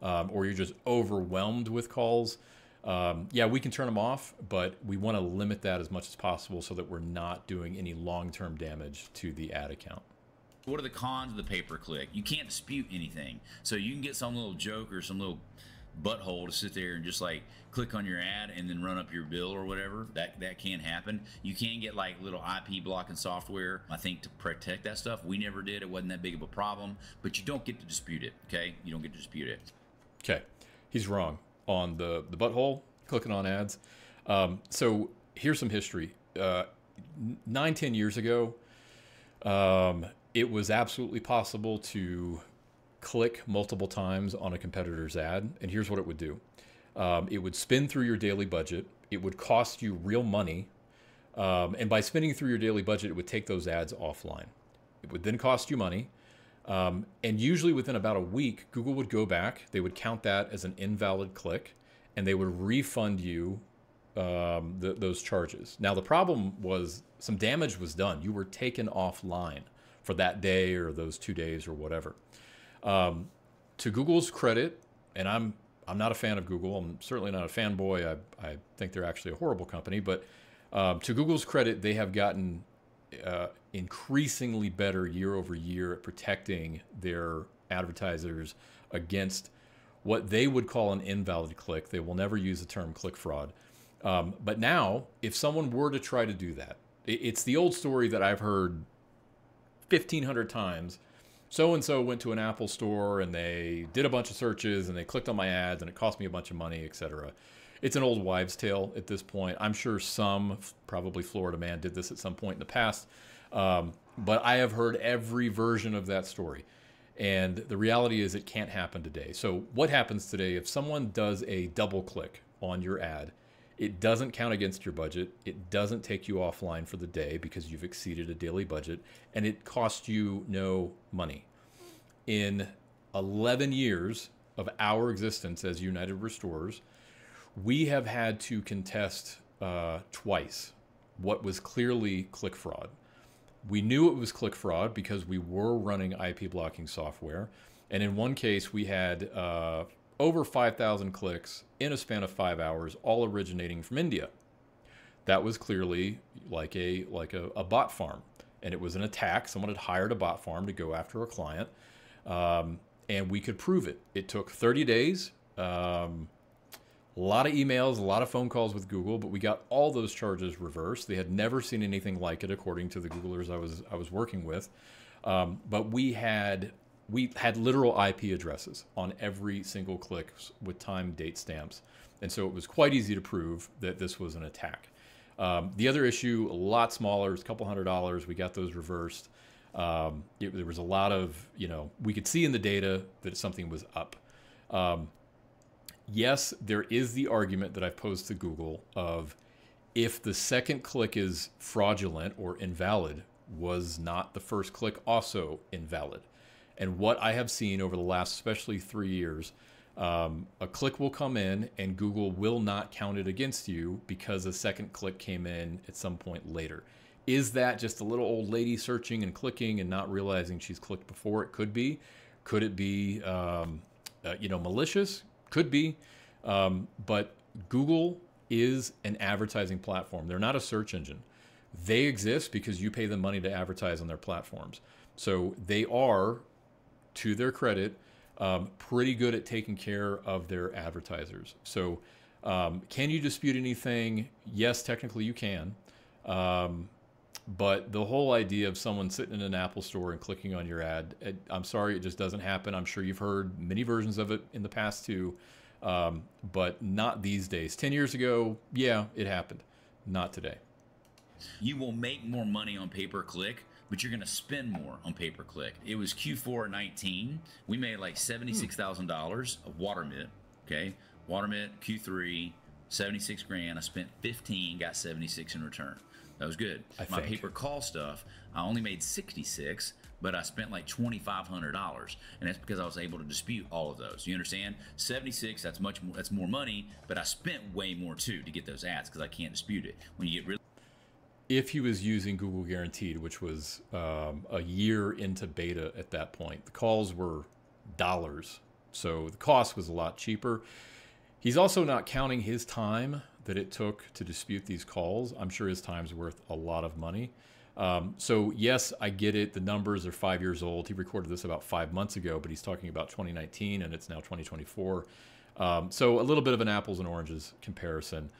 um, or you're just overwhelmed with calls. Um, yeah, we can turn them off, but we want to limit that as much as possible so that we're not doing any long-term damage to the ad account. What are the cons of the pay-per-click? You can't dispute anything. So you can get some little joke or some little butthole to sit there and just like click on your ad and then run up your bill or whatever. That that can happen. You can get like little I P blocking software, I think, to protect that stuff. We never did. It wasn't that big of a problem, but you don't get to dispute it, okay? You don't get to dispute it. Okay, he's wrong on the, the butthole, clicking on ads. Um, so here's some history. Uh, nine, ten years ago, um, it was absolutely possible to click multiple times on a competitor's ad, and here's what it would do. Um, it would spin through your daily budget. It would cost you real money, um, and by spinning through your daily budget, it would take those ads offline. It would then cost you money, um, and usually within about a week, Google would go back. They would count that as an invalid click, and they would refund you um, the, those charges. Now, the problem was some damage was done. You were taken offline for that day or those two days or whatever. Um, to Google's credit, and I'm I'm not a fan of Google. I'm certainly not a fanboy. I, I think they're actually a horrible company. But um, to Google's credit, they have gotten uh, increasingly better year over year at protecting their advertisers against what they would call an invalid click. They will never use the term click fraud. Um, but now, if someone were to try to do that, it, it's the old story that I've heard fifteen hundred times. So-and-so went to an Apple store and they did a bunch of searches and they clicked on my ads and it cost me a bunch of money, et cetera. It's an old wives' tale at this point. I'm sure some, probably Florida Man, did this at some point in the past. Um, but I have heard every version of that story. And the reality is it can't happen today. So what happens today if someone does a double click on your ad? It doesn't count against your budget. It doesn't take you offline for the day because you've exceeded a daily budget, and it costs you no money. In eleven years of our existence as United Restorers, we have had to contest uh, twice what was clearly click fraud. We knew it was click fraud because we were running I P blocking software, and in one case we had uh, over five thousand clicks in a span of five hours, all originating from India. That was clearly like a like a, a bot farm, and it was an attack. Someone had hired a bot farm to go after a client, um, and we could prove it. It took thirty days, um, a lot of emails, a lot of phone calls with Google, but we got all those charges reversed. They had never seen anything like it, according to the Googlers I was I was working with, um, but we had. We had literal I P addresses on every single click with time, date stamps. And so it was quite easy to prove that this was an attack. Um, the other issue, a lot smaller, was a couple hundred dollars. We got those reversed. Um, it, there was a lot of, you know, we could see in the data that something was up. Um, yes, there is the argument that I've posed to Google of if the second click is fraudulent or invalid, was not the first click also invalid? And what I have seen over the last, especially three years, um, a click will come in and Google will not count it against you because a second click came in at some point later. Is that just a little old lady searching and clicking and not realizing she's clicked before? It could be. Could it be, um, uh, you know, malicious? Could be. Um, but Google is an advertising platform. They're not a search engine. They exist because you pay them money to advertise on their platforms. So they are, to their credit, um, pretty good at taking care of their advertisers. So um, can you dispute anything? Yes, technically you can. Um, but the whole idea of someone sitting in an Apple store and clicking on your ad, it, I'm sorry, it just doesn't happen. I'm sure you've heard many versions of it in the past too, um, but not these days. ten years ago, yeah, it happened. Not today. You will make more money on pay-per-click, but you're going to spend more on pay-per-click. It was Q four nineteen. We made like seventy-six thousand dollars of WaterMint. Okay. WaterMint Q three, seventy-six grand. I spent fifteen, got seventy-six in return. That was good. I My pay-per-call stuff, I only made sixty-six, but I spent like twenty-five hundred dollars. And that's because I was able to dispute all of those. You understand? seventy-six, that's much more, that's more money, but I spent way more too to get those ads because I can't dispute it. When you get rid If he was using Google Guaranteed, which was um, a year into beta at that point, the calls were dollars. So the cost was a lot cheaper. He's also not counting his time that it took to dispute these calls. I'm sure his time's worth a lot of money. Um, so yes, I get it. The numbers are five years old. He recorded this about five months ago, but he's talking about twenty nineteen and it's now twenty twenty-four. Um, so a little bit of an apples and oranges comparison.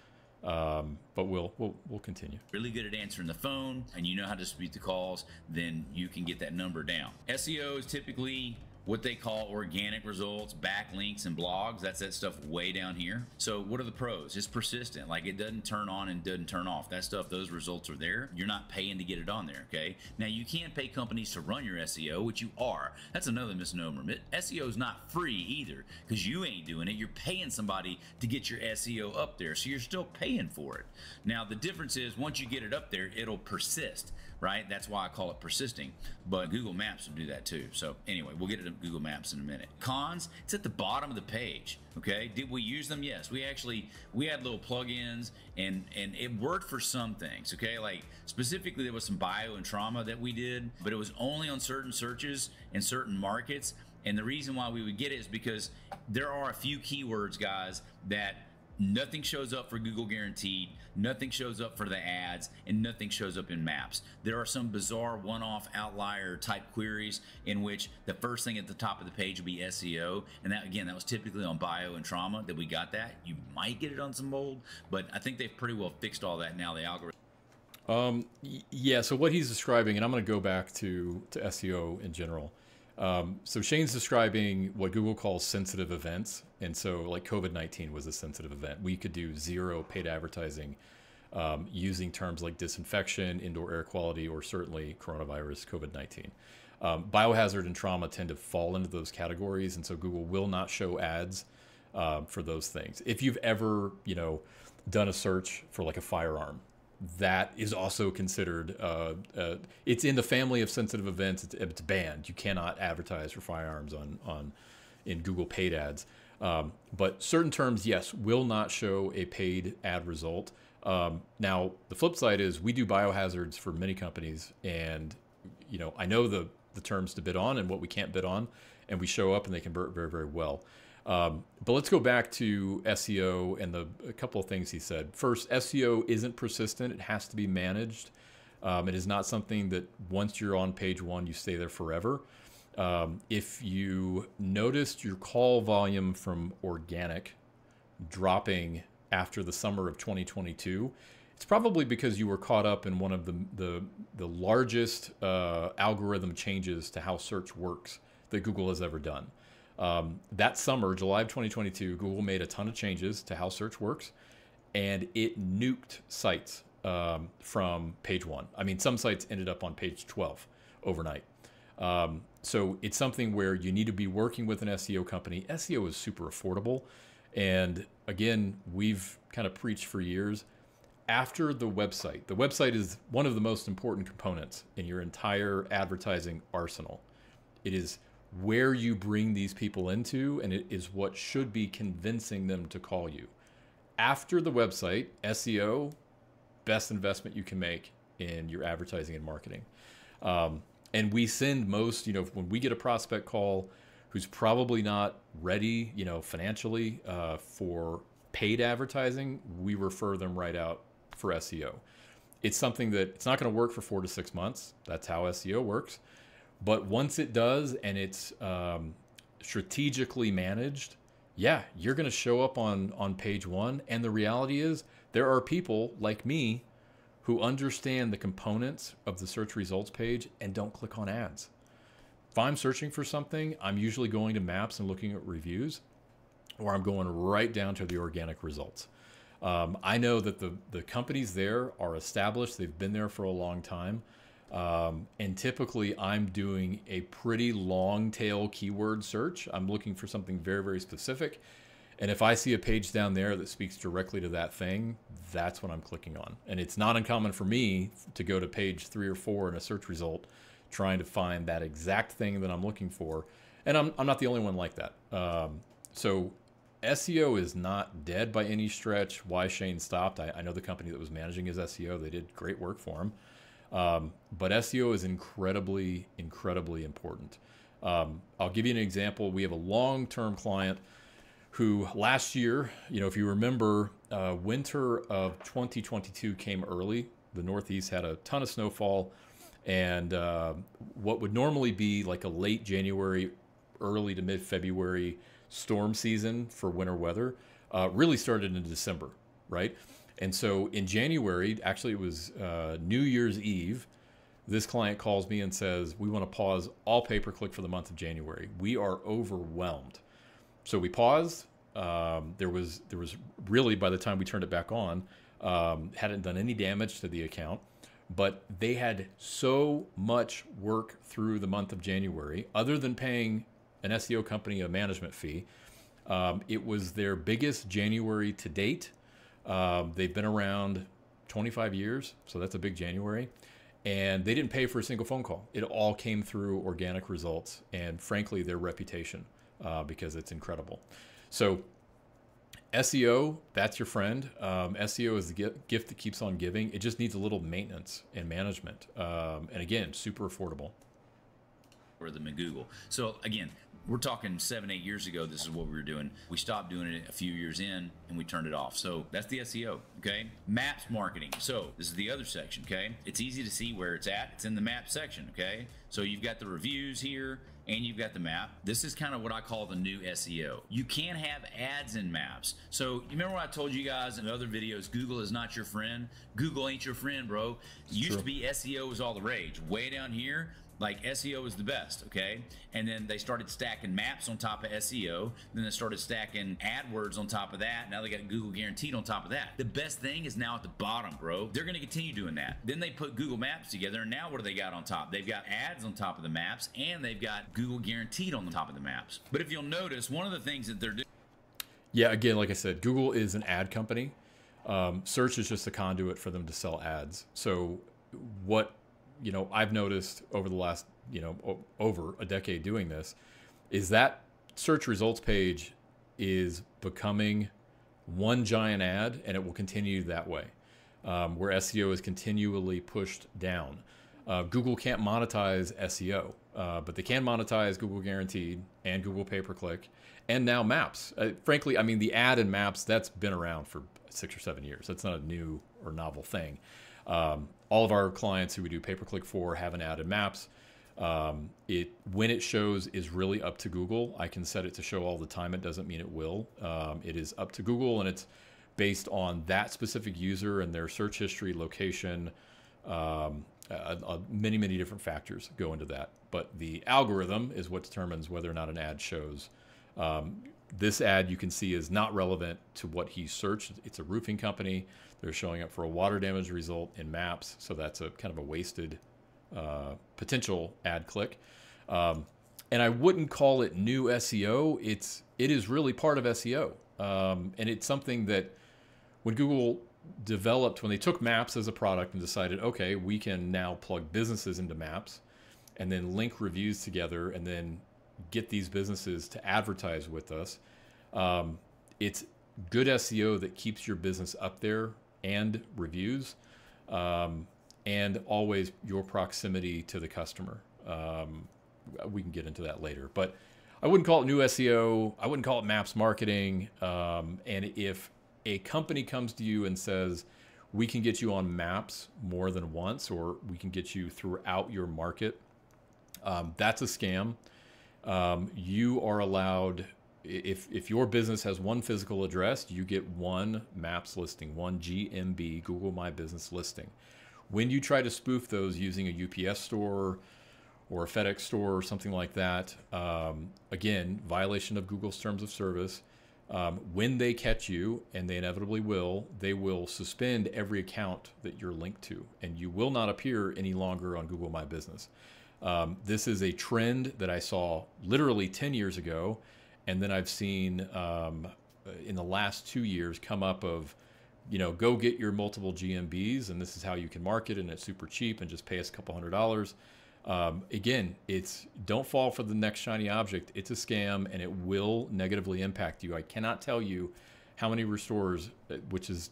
Um, but we'll, we'll, we'll continue. Really good at answering the phone and you know how to dispute the calls, then you can get that number down. S E O is typically what they call organic results, backlinks and blogs. That's that stuff way down here. So what are the pros? It's persistent. Like it doesn't turn on and doesn't turn off. That stuff, those results are there. You're not paying to get it on there, okay? Now you can pay companies to run your S E O, which you are. That's another misnomer. S E O is not free either because you ain't doing it. You're paying somebody to get your S E O up there. So you're still paying for it. Now the difference is once you get it up there, it'll persist, right? That's why I call it persisting, but Google Maps will do that too. So anyway, we'll get it up Google Maps in a minute. Cons, it's at the bottom of the page. Okay, did we use them? Yes, we actually, we had little plugins and and it worked for some things, okay? Like specifically there was some bio and trauma that we did, but it was only on certain searches and certain markets. And the reason why we would get it is because there are a few keywords, guys, that nothing shows up for Google Guaranteed, nothing shows up for the ads, and nothing shows up in Maps. There are some bizarre one-off outlier type queries in which the first thing at the top of the page will be S E O. And that, again, that was typically on bio and trauma that we got that. You might get it on some mold, but I think they've pretty well fixed all that now, the algorithm. Um, yeah, so what he's describing, and I'm going to go back to, to S E O in general. Um, so Shane's describing what Google calls sensitive events. And so like COVID nineteen was a sensitive event. We could do zero paid advertising um, using terms like disinfection, indoor air quality, or certainly coronavirus, COVID nineteen. Um, biohazard and trauma tend to fall into those categories. And so Google will not show ads uh, for those things. If you've ever, you know, done a search for like a firearm, that is also considered, uh, uh, it's in the family of sensitive events. It's, it's banned. You cannot advertise for firearms on, on in Google paid ads. Um, but certain terms, yes, will not show a paid ad result. Um, now, the flip side is we do biohazards for many companies. And, you know, I know the, the terms to bid on and what we can't bid on. And we show up and they convert very, very well. Um, but let's go back to S E O and the a couple of things he said. First, S E O isn't persistent. It has to be managed. Um, it is not something that once you're on page one, you stay there forever. Um, if you noticed your call volume from organic dropping after the summer of twenty twenty-two, it's probably because you were caught up in one of the, the, the largest uh, algorithm changes to how search works that Google has ever done. Um, that summer, July of twenty twenty-two, Google made a ton of changes to how search works, and it nuked sites um, from page one. I mean, some sites ended up on page twelve overnight. Um, so it's something where you need to be working with an S E O company. S E O is super affordable. And again, we've kind of preached for years. After the website, the website is one of the most important components in your entire advertising arsenal. It is where you bring these people into, and it is what should be convincing them to call you. After the website, S E O, best investment you can make in your advertising and marketing. Um, and we send most, you know, when we get a prospect call who's probably not ready, you know, financially uh, for paid advertising, we refer them right out for S E O. It's something that it's not going to work for four to six months. That's how S E O works. But once it does and it's um, strategically managed, yeah, you're going to show up on, on page one. And the reality is there are people like me who understand the components of the search results page and don't click on ads. If I'm searching for something, I'm usually going to Maps and looking at reviews, or I'm going right down to the organic results. Um, I know that the, the companies there are established. They've been there for a long time. Um, and typically I'm doing a pretty long tail keyword search. I'm looking for something very, very specific. And if I see a page down there that speaks directly to that thing, that's what I'm clicking on. And it's not uncommon for me to go to page three or four in a search result trying to find that exact thing that I'm looking for. And I'm, I'm not the only one like that. Um, so S E O is not dead by any stretch. Why Shane stopped, I, I know the company that was managing his S E O. They did great work for him. Um, but S E O is incredibly, incredibly important. Um, I'll give you an example. We have a long-term client who last year, you know, if you remember, uh, winter of twenty twenty-two came early. The Northeast had a ton of snowfall, and uh, what would normally be like a late January, early to mid-February storm season for winter weather uh, really started in December, right? And so in January, actually it was uh, New Year's Eve, this client calls me and says, we want to pause all pay-per-click for the month of January. We are overwhelmed. So we paused. Um, there was there was really, by the time we turned it back on, um, hadn't done any damage to the account, but they had so much work through the month of January, other than paying an S E O company a management fee. Um, it was their biggest January to date. Um, they've been around twenty-five years, so that's a big January. And they didn't pay for a single phone call. It all came through organic results and, frankly, their reputation. Uh, because it's incredible. So S E O, that's your friend. Um, S E O is the gift that keeps on giving. It just needs a little maintenance and management. Um, and again, super affordable. Or them in Google. So again, we're talking seven, eight years ago, this is what we were doing. We stopped doing it a few years in and we turned it off. So that's the S E O, okay? Maps marketing. So this is the other section, okay? It's easy to see where it's at. It's in the map section, okay? So you've got the reviews here and you've got the map. This is kind of what I call the new S E O. You can't have ads in maps. So you remember what I told you guys in other videos, Google is not your friend. Google ain't your friend, bro. It's used true. to be S E O was all the rage. Way down here, like S E O is the best, okay? And then they started stacking maps on top of S E O. Then they started stacking AdWords on top of that. Now they got Google Guaranteed on top of that. The best thing is now at the bottom, bro. They're gonna continue doing that. Then they put Google Maps together, and now what do they got on top? They've got ads on top of the maps, and they've got Google Guaranteed on the top of the maps. But if you'll notice, one of the things that they're doing... Yeah, again, like I said, Google is an ad company. Um, search is just a conduit for them to sell ads. So what... you know, I've noticed over the last, you know, over a decade doing this, is that search results page is becoming one giant ad, and it will continue that way, um, where S E O is continually pushed down. Uh, Google can't monetize S E O, uh, but they can monetize Google Guaranteed and Google Pay-Per-Click, and now Maps. Uh, frankly, I mean, the ad in Maps, that's been around for six or seven years. That's not a new or novel thing. Um, all of our clients who we do pay-per-click for have an ad in Maps. Um, it, when it shows is really up to Google. I can set it to show all the time. It doesn't mean it will. Um, it is up to Google, and it's based on that specific user and their search history, location, um, uh, uh, many, many different factors go into that. But the algorithm is what determines whether or not an ad shows. Um, This ad you can see is not relevant to what he searched. It's a roofing company. They're showing up for a water damage result in Maps. So that's a kind of a wasted uh, potential ad click. Um, and I wouldn't call it new S E O. It's, it is really part of S E O. Um, and it's something that when Google developed, when they took Maps as a product and decided, okay, we can now plug businesses into Maps and then link reviews together and then get these businesses to advertise with us. Um, it's good S E O that keeps your business up there and reviews, um, and always your proximity to the customer. Um, we can get into that later, but I wouldn't call it new S E O. I wouldn't call it Maps marketing. Um, and if a company comes to you and says, we can get you on Maps more than once, or we can get you throughout your market, um, that's a scam. Um, you are allowed if, if your business has one physical address, you get one Maps listing, one G M B, Google My Business listing. When you try to spoof those using a U P S store or a FedEx store or something like that, um, again, violation of Google's terms of service. Um, when they catch you, and they inevitably will, they will suspend every account that you're linked to, and you will not appear any longer on Google My Business. Um, this is a trend that I saw literally ten years ago, and then I've seen um, in the last two years come up of, you know, go get your multiple G M Bs, and this is how you can market, and it's super cheap, and just pay us a couple hundred dollars. Um, again, it's don't fall for the next shiny object. It's a scam, and it will negatively impact you. I cannot tell you how many restorers, which is,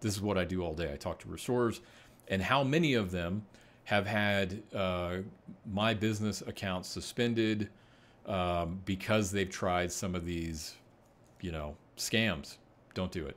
this is what I do all day. I talk to restorers, and how many of them have had uh, my business accounts suspended um, because they've tried some of these, you know, scams. Don't do it.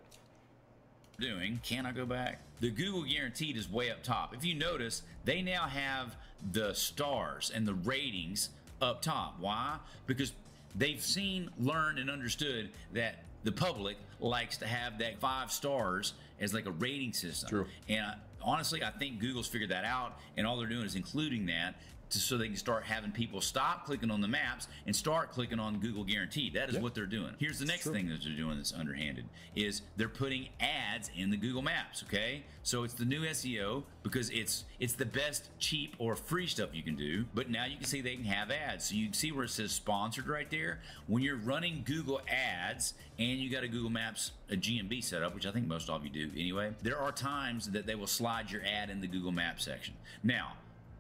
Doing, can I go back? The Google Guaranteed is way up top. If you notice, they now have the stars and the ratings up top. Why? Because they've seen, learned, and understood that the public likes to have that five stars as like a rating system. True. And I, honestly, I think Google's figured that out, and all they're doing is including that to, so they can start having people stop clicking on the maps and start clicking on Google Guaranteed. That is yep. what they're doing. Here's the next True. thing that they're doing that's underhanded is they're putting ads in the Google Maps, okay? So it's the new S E O because it's it's the best cheap or free stuff you can do, but now you can see they can have ads. So you can see where it says sponsored right there. When you're running Google ads and you got a Google Maps, a G M B set up, which I think most of you do anyway, there are times that they will slide your ad in the Google Maps section. Now,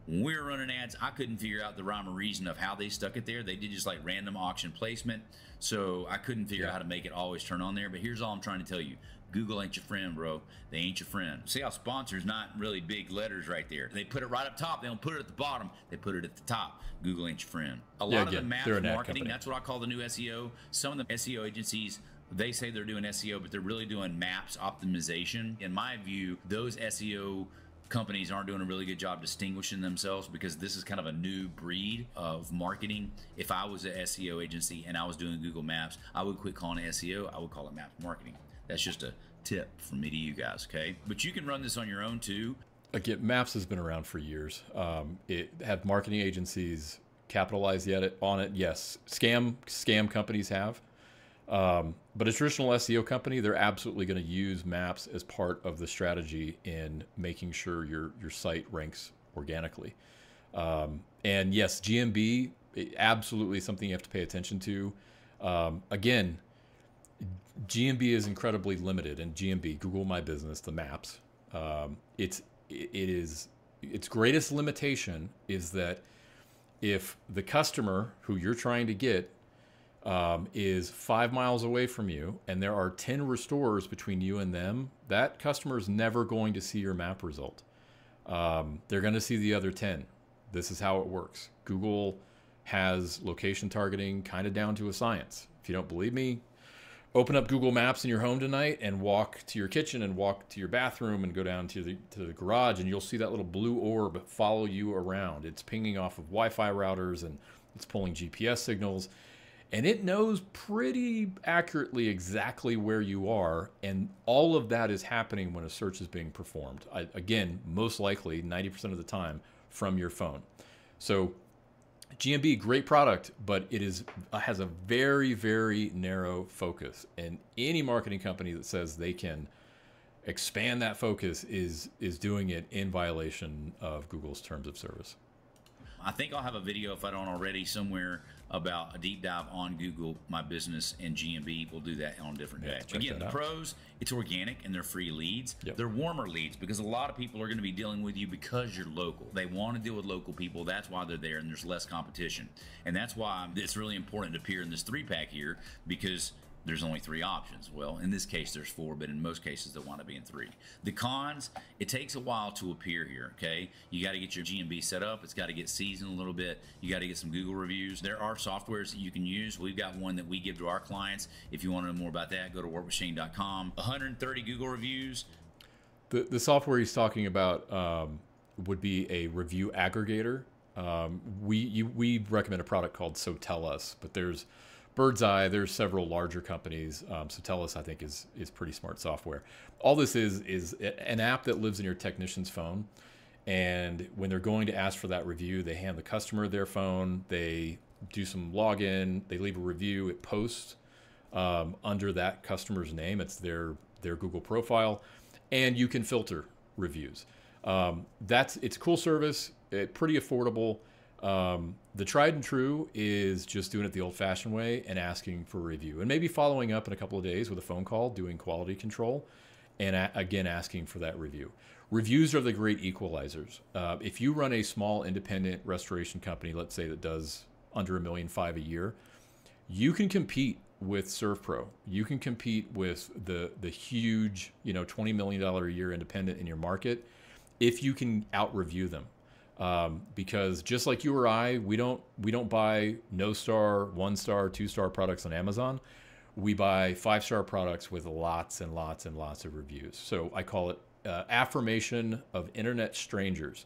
when we were running ads, I couldn't figure out the rhyme or reason of how they stuck it there. They did just like random auction placement. So I couldn't figure yeah. out how to make it always turn on there. But here's all I'm trying to tell you. Google ain't your friend, bro. They ain't your friend. See how sponsor's not really big letters right there. They put it right up top. They don't put it at the bottom. They put it at the top. Google ain't your friend. A lot yeah, again, of the maps marketing, company. That's what I call the new S E O. Some of the S E O agencies, they say they're doing S E O, but they're really doing maps optimization. In my view, those S E O companies aren't doing a really good job distinguishing themselves because this is kind of a new breed of marketing. If I was an S E O agency and I was doing Google Maps, I would quit calling it S E O. I would call it Maps Marketing. That's just a tip from me to you guys, okay? But you can run this on your own too. Again, Maps has been around for years. Um, it had marketing agencies capitalize yet on it. Yes, scam scam companies have. Um, but a traditional S E O company, they're absolutely going to use maps as part of the strategy in making sure your, your site ranks organically. Um, and yes, G M B, absolutely something you have to pay attention to. Um, again, G M B is incredibly limited, and G M B, Google My Business, the maps, um, it's, it is, its greatest limitation is that if the customer who you're trying to get Um, is five miles away from you, and there are ten restorers between you and them, that customer is never going to see your map result. Um, they're going to see the other ten. This is how it works. Google has location targeting kind of down to a science. If you don't believe me, open up Google Maps in your home tonight and walk to your kitchen and walk to your bathroom and go down to the, to the garage, and you'll see that little blue orb follow you around. It's pinging off of Wi-Fi routers, and it's pulling G P S signals. And it knows pretty accurately exactly where you are. And all of that is happening when a search is being performed. I, again, most likely ninety percent of the time from your phone. So G M B, great product, but it is has a very, very narrow focus. And any marketing company that says they can expand that focus is, is doing it in violation of Google's terms of service. I think I'll have a video, if I don't already, somewhere about a deep dive on Google My Business and G M B. We'll do that on a different day. Yeah, again, the out. pros, it's organic and they're free leads. Yep. They're warmer leads because a lot of people are going to be dealing with you because you're local. They want to deal with local people. That's why they're there, and there's less competition. And that's why it's really important to appear in this three-pack here, because there's only three options. Well, in this case, there's four, but in most cases, they want to be in three. The cons, it takes a while to appear here, okay? You got to get your G M B set up. It's got to get seasoned a little bit. You got to get some Google reviews. There are softwares that you can use. We've got one that we give to our clients. If you want to know more about that, go to work with Shane dot com. one hundred thirty Google reviews. The, the software he's talking about um, would be a review aggregator. Um, we, you, we recommend a product called So Tell Us, but there's Bird's Eye, there's several larger companies. Um, So Tell Us, I think, is is pretty smart software. All this is is an app that lives in your technician's phone, and when they're going to ask for that review, they hand the customer their phone. They do some login. They leave a review. It posts um, under that customer's name. It's their their Google profile, and you can filter reviews. Um, that's it's a cool service. It, pretty affordable. Um, the tried and true is just doing it the old-fashioned way and asking for a review, and maybe following up in a couple of days with a phone call, doing quality control, and a again asking for that review. Reviews are the great equalizers. Uh, if you run a small independent restoration company, let's say that does under a million five a year, you can compete with SurfPro. You can compete with the the huge, you know, twenty million dollars a year independent in your market if you can out-review them. Um, because just like you or I, we don't we don't buy no star, one star, two star products on Amazon. We buy five star products with lots and lots and lots of reviews. So I call it uh, affirmation of internet strangers.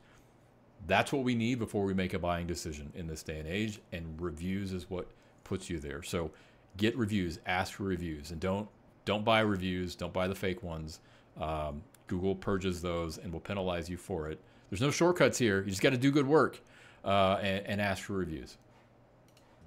That's what we need before we make a buying decision in this day and age. And reviews is what puts you there. So get reviews, ask for reviews, and don't don't buy reviews, don't buy the fake ones. Um, Google purges those and will penalize you for it. There's no shortcuts here. You just got to do good work uh, and, and ask for reviews.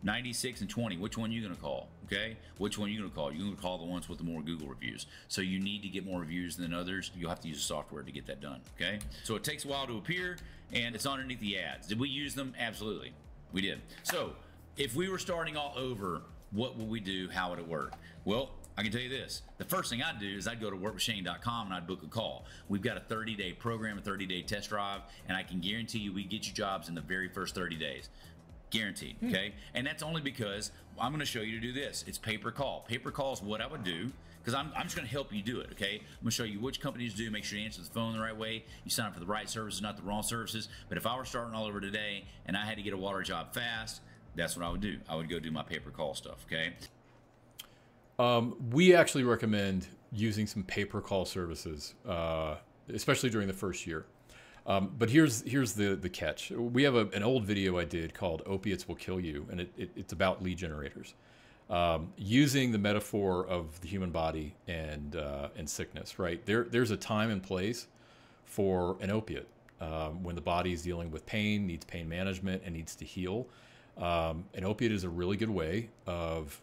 ninety-six and twenty, which one are you going to call? Okay, which one are you going to call? You're going to call the ones with the more Google reviews. So you need to get more reviews than others. You'll have to use the software to get that done, okay? So it takes a while to appear, and it's underneath the ads. Did we use them? Absolutely, we did. So if we were starting all over, what would we do? How would it work? Well, I can tell you this. The first thing I'd do is I'd go to work with Shane dot com and I'd book a call. We've got a thirty day program, a thirty day test drive, and I can guarantee you we get you jobs in the very first thirty days. Guaranteed, okay? Mm. And that's only because I'm gonna show you to do this. It's pay per call. Pay per call is what I would do, because I'm, I'm just gonna help you do it, okay? I'm gonna show you which companies do, make sure you answer the phone the right way, you sign up for the right services, not the wrong services. But if I were starting all over today and I had to get a water job fast, that's what I would do. I would go do my pay per call stuff, okay? Um, we actually recommend using some pay-per-call services, uh, especially during the first year. Um, but here's here's the the catch. We have a, an old video I did called "Opiates Will Kill You," and it, it, it's about lead generators, um, using the metaphor of the human body and uh, and sickness. Right there, there's a time and place for an opiate um, when the body is dealing with pain, needs pain management, and needs to heal. Um, an opiate is a really good way of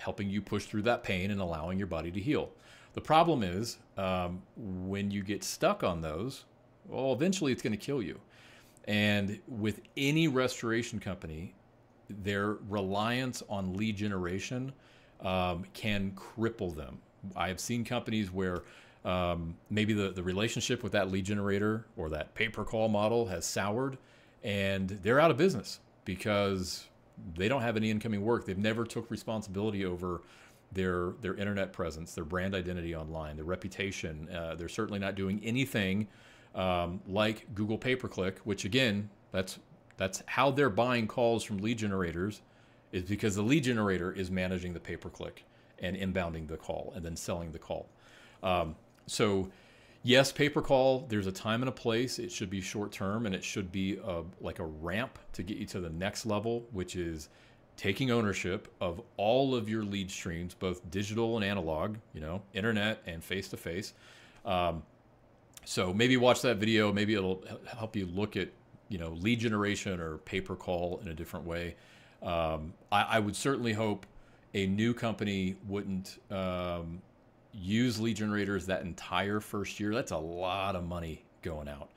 helping you push through that pain and allowing your body to heal. The problem is um, when you get stuck on those, well, eventually it's going to kill you. And with any restoration company, their reliance on lead generation um, can cripple them. I have seen companies where um, maybe the, the relationship with that lead generator or that pay-per-call model has soured, and they're out of business because they don't have any incoming work. They've never took responsibility over their their internet presence, their brand identity online, their reputation. Uh, they're certainly not doing anything um, like Google Pay-Per-Click, which again, that's that's how they're buying calls from lead generators, is because the lead generator is managing the pay-per-click and inbounding the call and then selling the call. Um, so yes, pay-per-call, there's a time and a place. It should be short-term, and it should be a, like a ramp to get you to the next level, which is taking ownership of all of your lead streams, both digital and analog, you know, internet and face-to-face. Um, so maybe watch that video. Maybe it'll help you look at, you know, lead generation or pay-per-call in a different way. Um, I, I would certainly hope a new company wouldn't um, use lead generators that entire first year. That's a lot of money going out.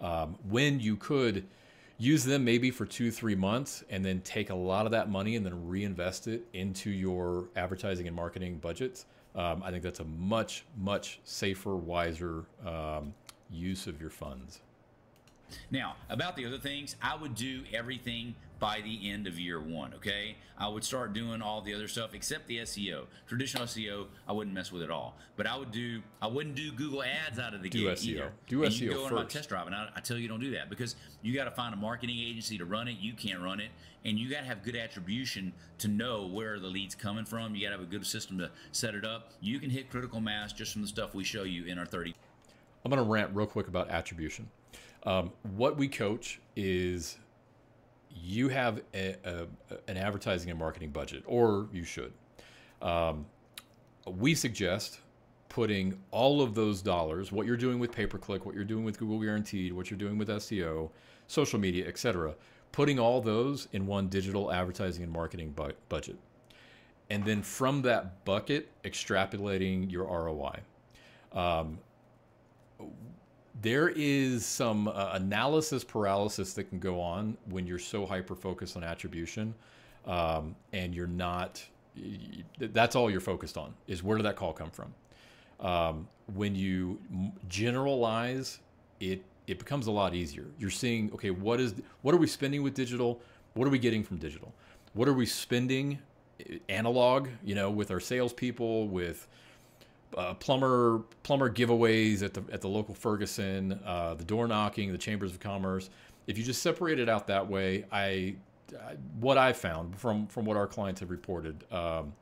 Um, when you could use them maybe for two, three months and then take a lot of that money and then reinvest it into your advertising and marketing budgets. Um, I think that's a much, much safer, wiser um, use of your funds. Now, about the other things, I would do everything by the end of year one, okay? I would start doing all the other stuff except the S E O. Traditional S E O, I wouldn't mess with it at all. But I would do, I wouldn't do Google ads out of the gate either. Do S E O first. You go on my test drive, and I, I tell you don't do that, because you got to find a marketing agency to run it. You can't run it. And you got to have good attribution to know where the lead's coming from. You got to have a good system to set it up. You can hit critical mass just from the stuff we show you in our thirty. I'm going to rant real quick about attribution. Um, what we coach is you have a, a, an advertising and marketing budget, or you should. Um, we suggest putting all of those dollars, what you're doing with pay-per-click, what you're doing with Google Guaranteed, what you're doing with S E O, social media, et cetera, putting all those in one digital advertising and marketing bu budget. And then from that bucket, extrapolating your R O I. Um, there is some uh, analysis paralysis that can go on when you're so hyper-focused on attribution, um, and you're not, that's all you're focused on, is where did that call come from? Um, when you generalize, it, it becomes a lot easier. You're seeing, okay, what is, what are we spending with digital? What are we getting from digital? What are we spending analog, you know, with our salespeople, with uh, plumber plumber giveaways at the at the local Ferguson, uh, the door knocking, the chambers of commerce. If you just separate it out that way, I, I what I found from from what our clients have reported, um,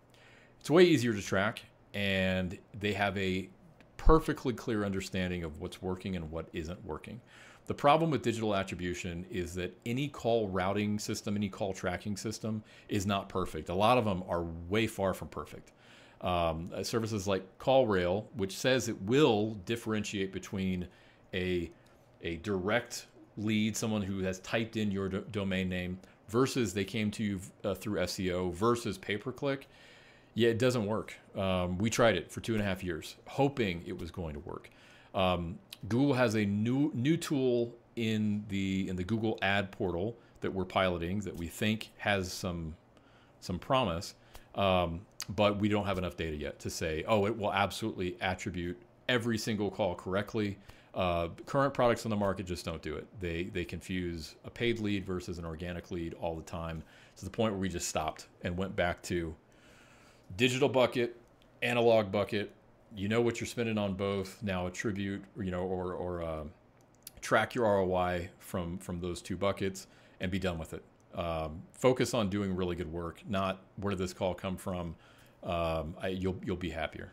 it's way easier to track, and they have a perfectly clear understanding of what's working and what isn't working. The problem with digital attribution is that any call routing system, any call tracking system is not perfect. A lot of them are way far from perfect. Um, services like CallRail, which says it will differentiate between a, a direct lead, someone who has typed in your do domain name, versus they came to you uh, through S E O, versus pay-per-click. Yeah, it doesn't work. Um, we tried it for two and a half years, hoping it was going to work. Um, Google has a new new tool in the in the Google Ad portal that we're piloting that we think has some some promise, um, but we don't have enough data yet to say, oh, it will absolutely attribute every single call correctly. Uh, current products on the market just don't do it. They they confuse a paid lead versus an organic lead all the time, to the point where we just stopped and went back to digital bucket, analog bucket. You know what you're spending on both. Now attribute, you know, or, or uh, track your R O I from, from those two buckets and be done with it. Um, focus on doing really good work, not where did this call come from. Um, I, you'll, you'll be happier.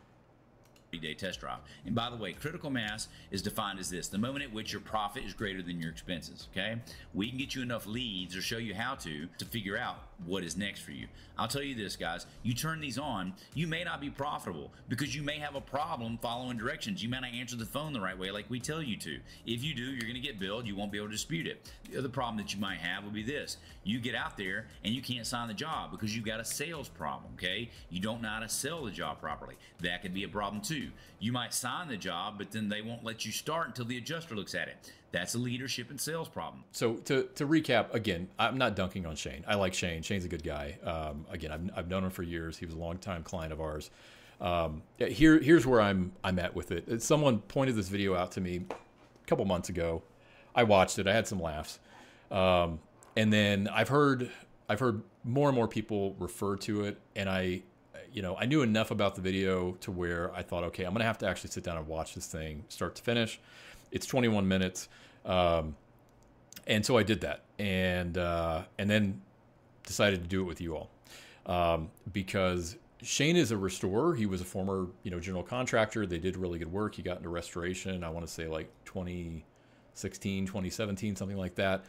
Three-day test drive. And by the way, critical mass is defined as this: the moment at which your profit is greater than your expenses. Okay, we can get you enough leads, or show you how to to figure out what is next for you. I'll tell you this, guys, you turn these on, you may not be profitable because you may have a problem following directions. You may not answer the phone the right way like we tell you to. If you do, you're going to get billed. You won't be able to dispute it. The other problem that you might have will be this: you get out there and you can't sign the job because you've got a sales problem. Okay, you don't know how to sell the job properly. That could be a problem too. You might sign the job, but then they won't let you start until the adjuster looks at it. That's a leadership and sales problem. So to, to recap, again, I'm not dunking on Shane. I like Shane. Shane's a good guy. Um, again, I've, I've known him for years. He was a longtime client of ours. Um, here, here's where I'm, I'm at with it. Someone pointed this video out to me a couple months ago. I watched it. I had some laughs. Um, and then I've heard, I've heard more and more people refer to it, and I, you know, I knew enough about the video to where I thought, okay, I'm going to have to actually sit down and watch this thing start to finish. It's twenty-one minutes. Um, and so I did that, and, uh, and then decided to do it with you all, um, because Shane is a restorer. He was a former, you know, general contractor. They did really good work. He got into restoration, I want to say like twenty sixteen, twenty seventeen, something like that.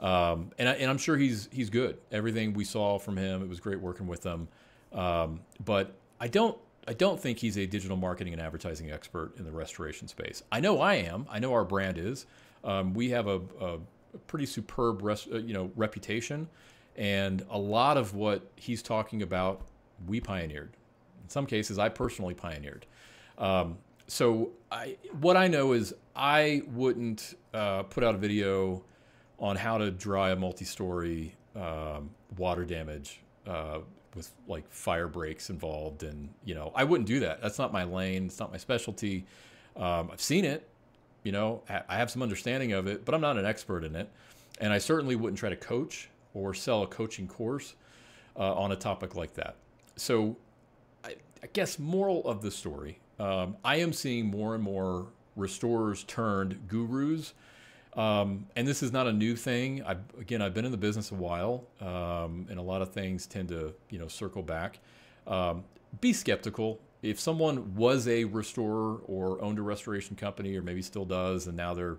Um, and I, and I'm sure he's, he's good. Everything we saw from him, it was great working with him. Um, but I don't, I don't think he's a digital marketing and advertising expert in the restoration space. I know I am. I know our brand is. Um, we have a, a pretty superb, res, uh, you know, reputation, and a lot of what he's talking about, we pioneered. In some cases, I personally pioneered. Um, so I, what I know is I wouldn't uh, put out a video on how to dry a multi-story um, water damage Uh, with like fire breaks involved, and you know, I wouldn't do that. That's not my lane. It's not my specialty. Um, I've seen it, you know, I have some understanding of it, but I'm not an expert in it. And I certainly wouldn't try to coach or sell a coaching course uh, on a topic like that. So I, I guess moral of the story, um, I am seeing more and more restorers turned gurus. Um, and this is not a new thing. I've, again, I've been in the business a while, um, and a lot of things tend to, you know, circle back. Um, be skeptical. If someone was a restorer or owned a restoration company, or maybe still does, and now they're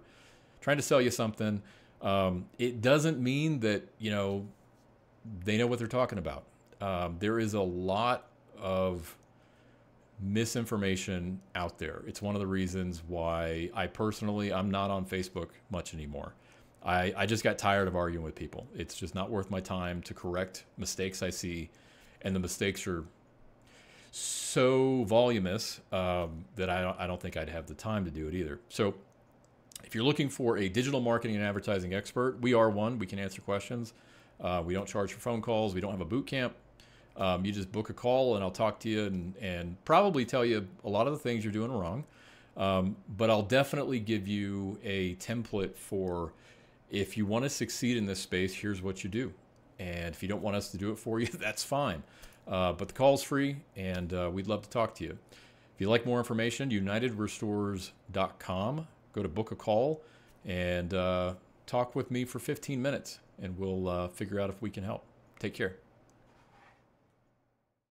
trying to sell you something, Um, it doesn't mean that, you know, they know what they're talking about. Um, there is a lot of misinformation out there. It's one of the reasons why I personally, I'm not on Facebook much anymore. I, I just got tired of arguing with people. It's just not worth my time to correct mistakes I see. And the mistakes are so voluminous um, that I don't, I don't think I'd have the time to do it either. So if you're looking for a digital marketing and advertising expert, we are one. We can answer questions. Uh, we don't charge for phone calls. We don't have a boot camp. Um, you just book a call and I'll talk to you and, and probably tell you a lot of the things you're doing wrong. Um, but I'll definitely give you a template for if you want to succeed in this space, here's what you do. And if you don't want us to do it for you, that's fine. Uh, but the call's free and uh, we'd love to talk to you. If you'd like more information, united restorers dot com. Go to book a call and uh, talk with me for fifteen minutes and we'll uh, figure out if we can help. Take care.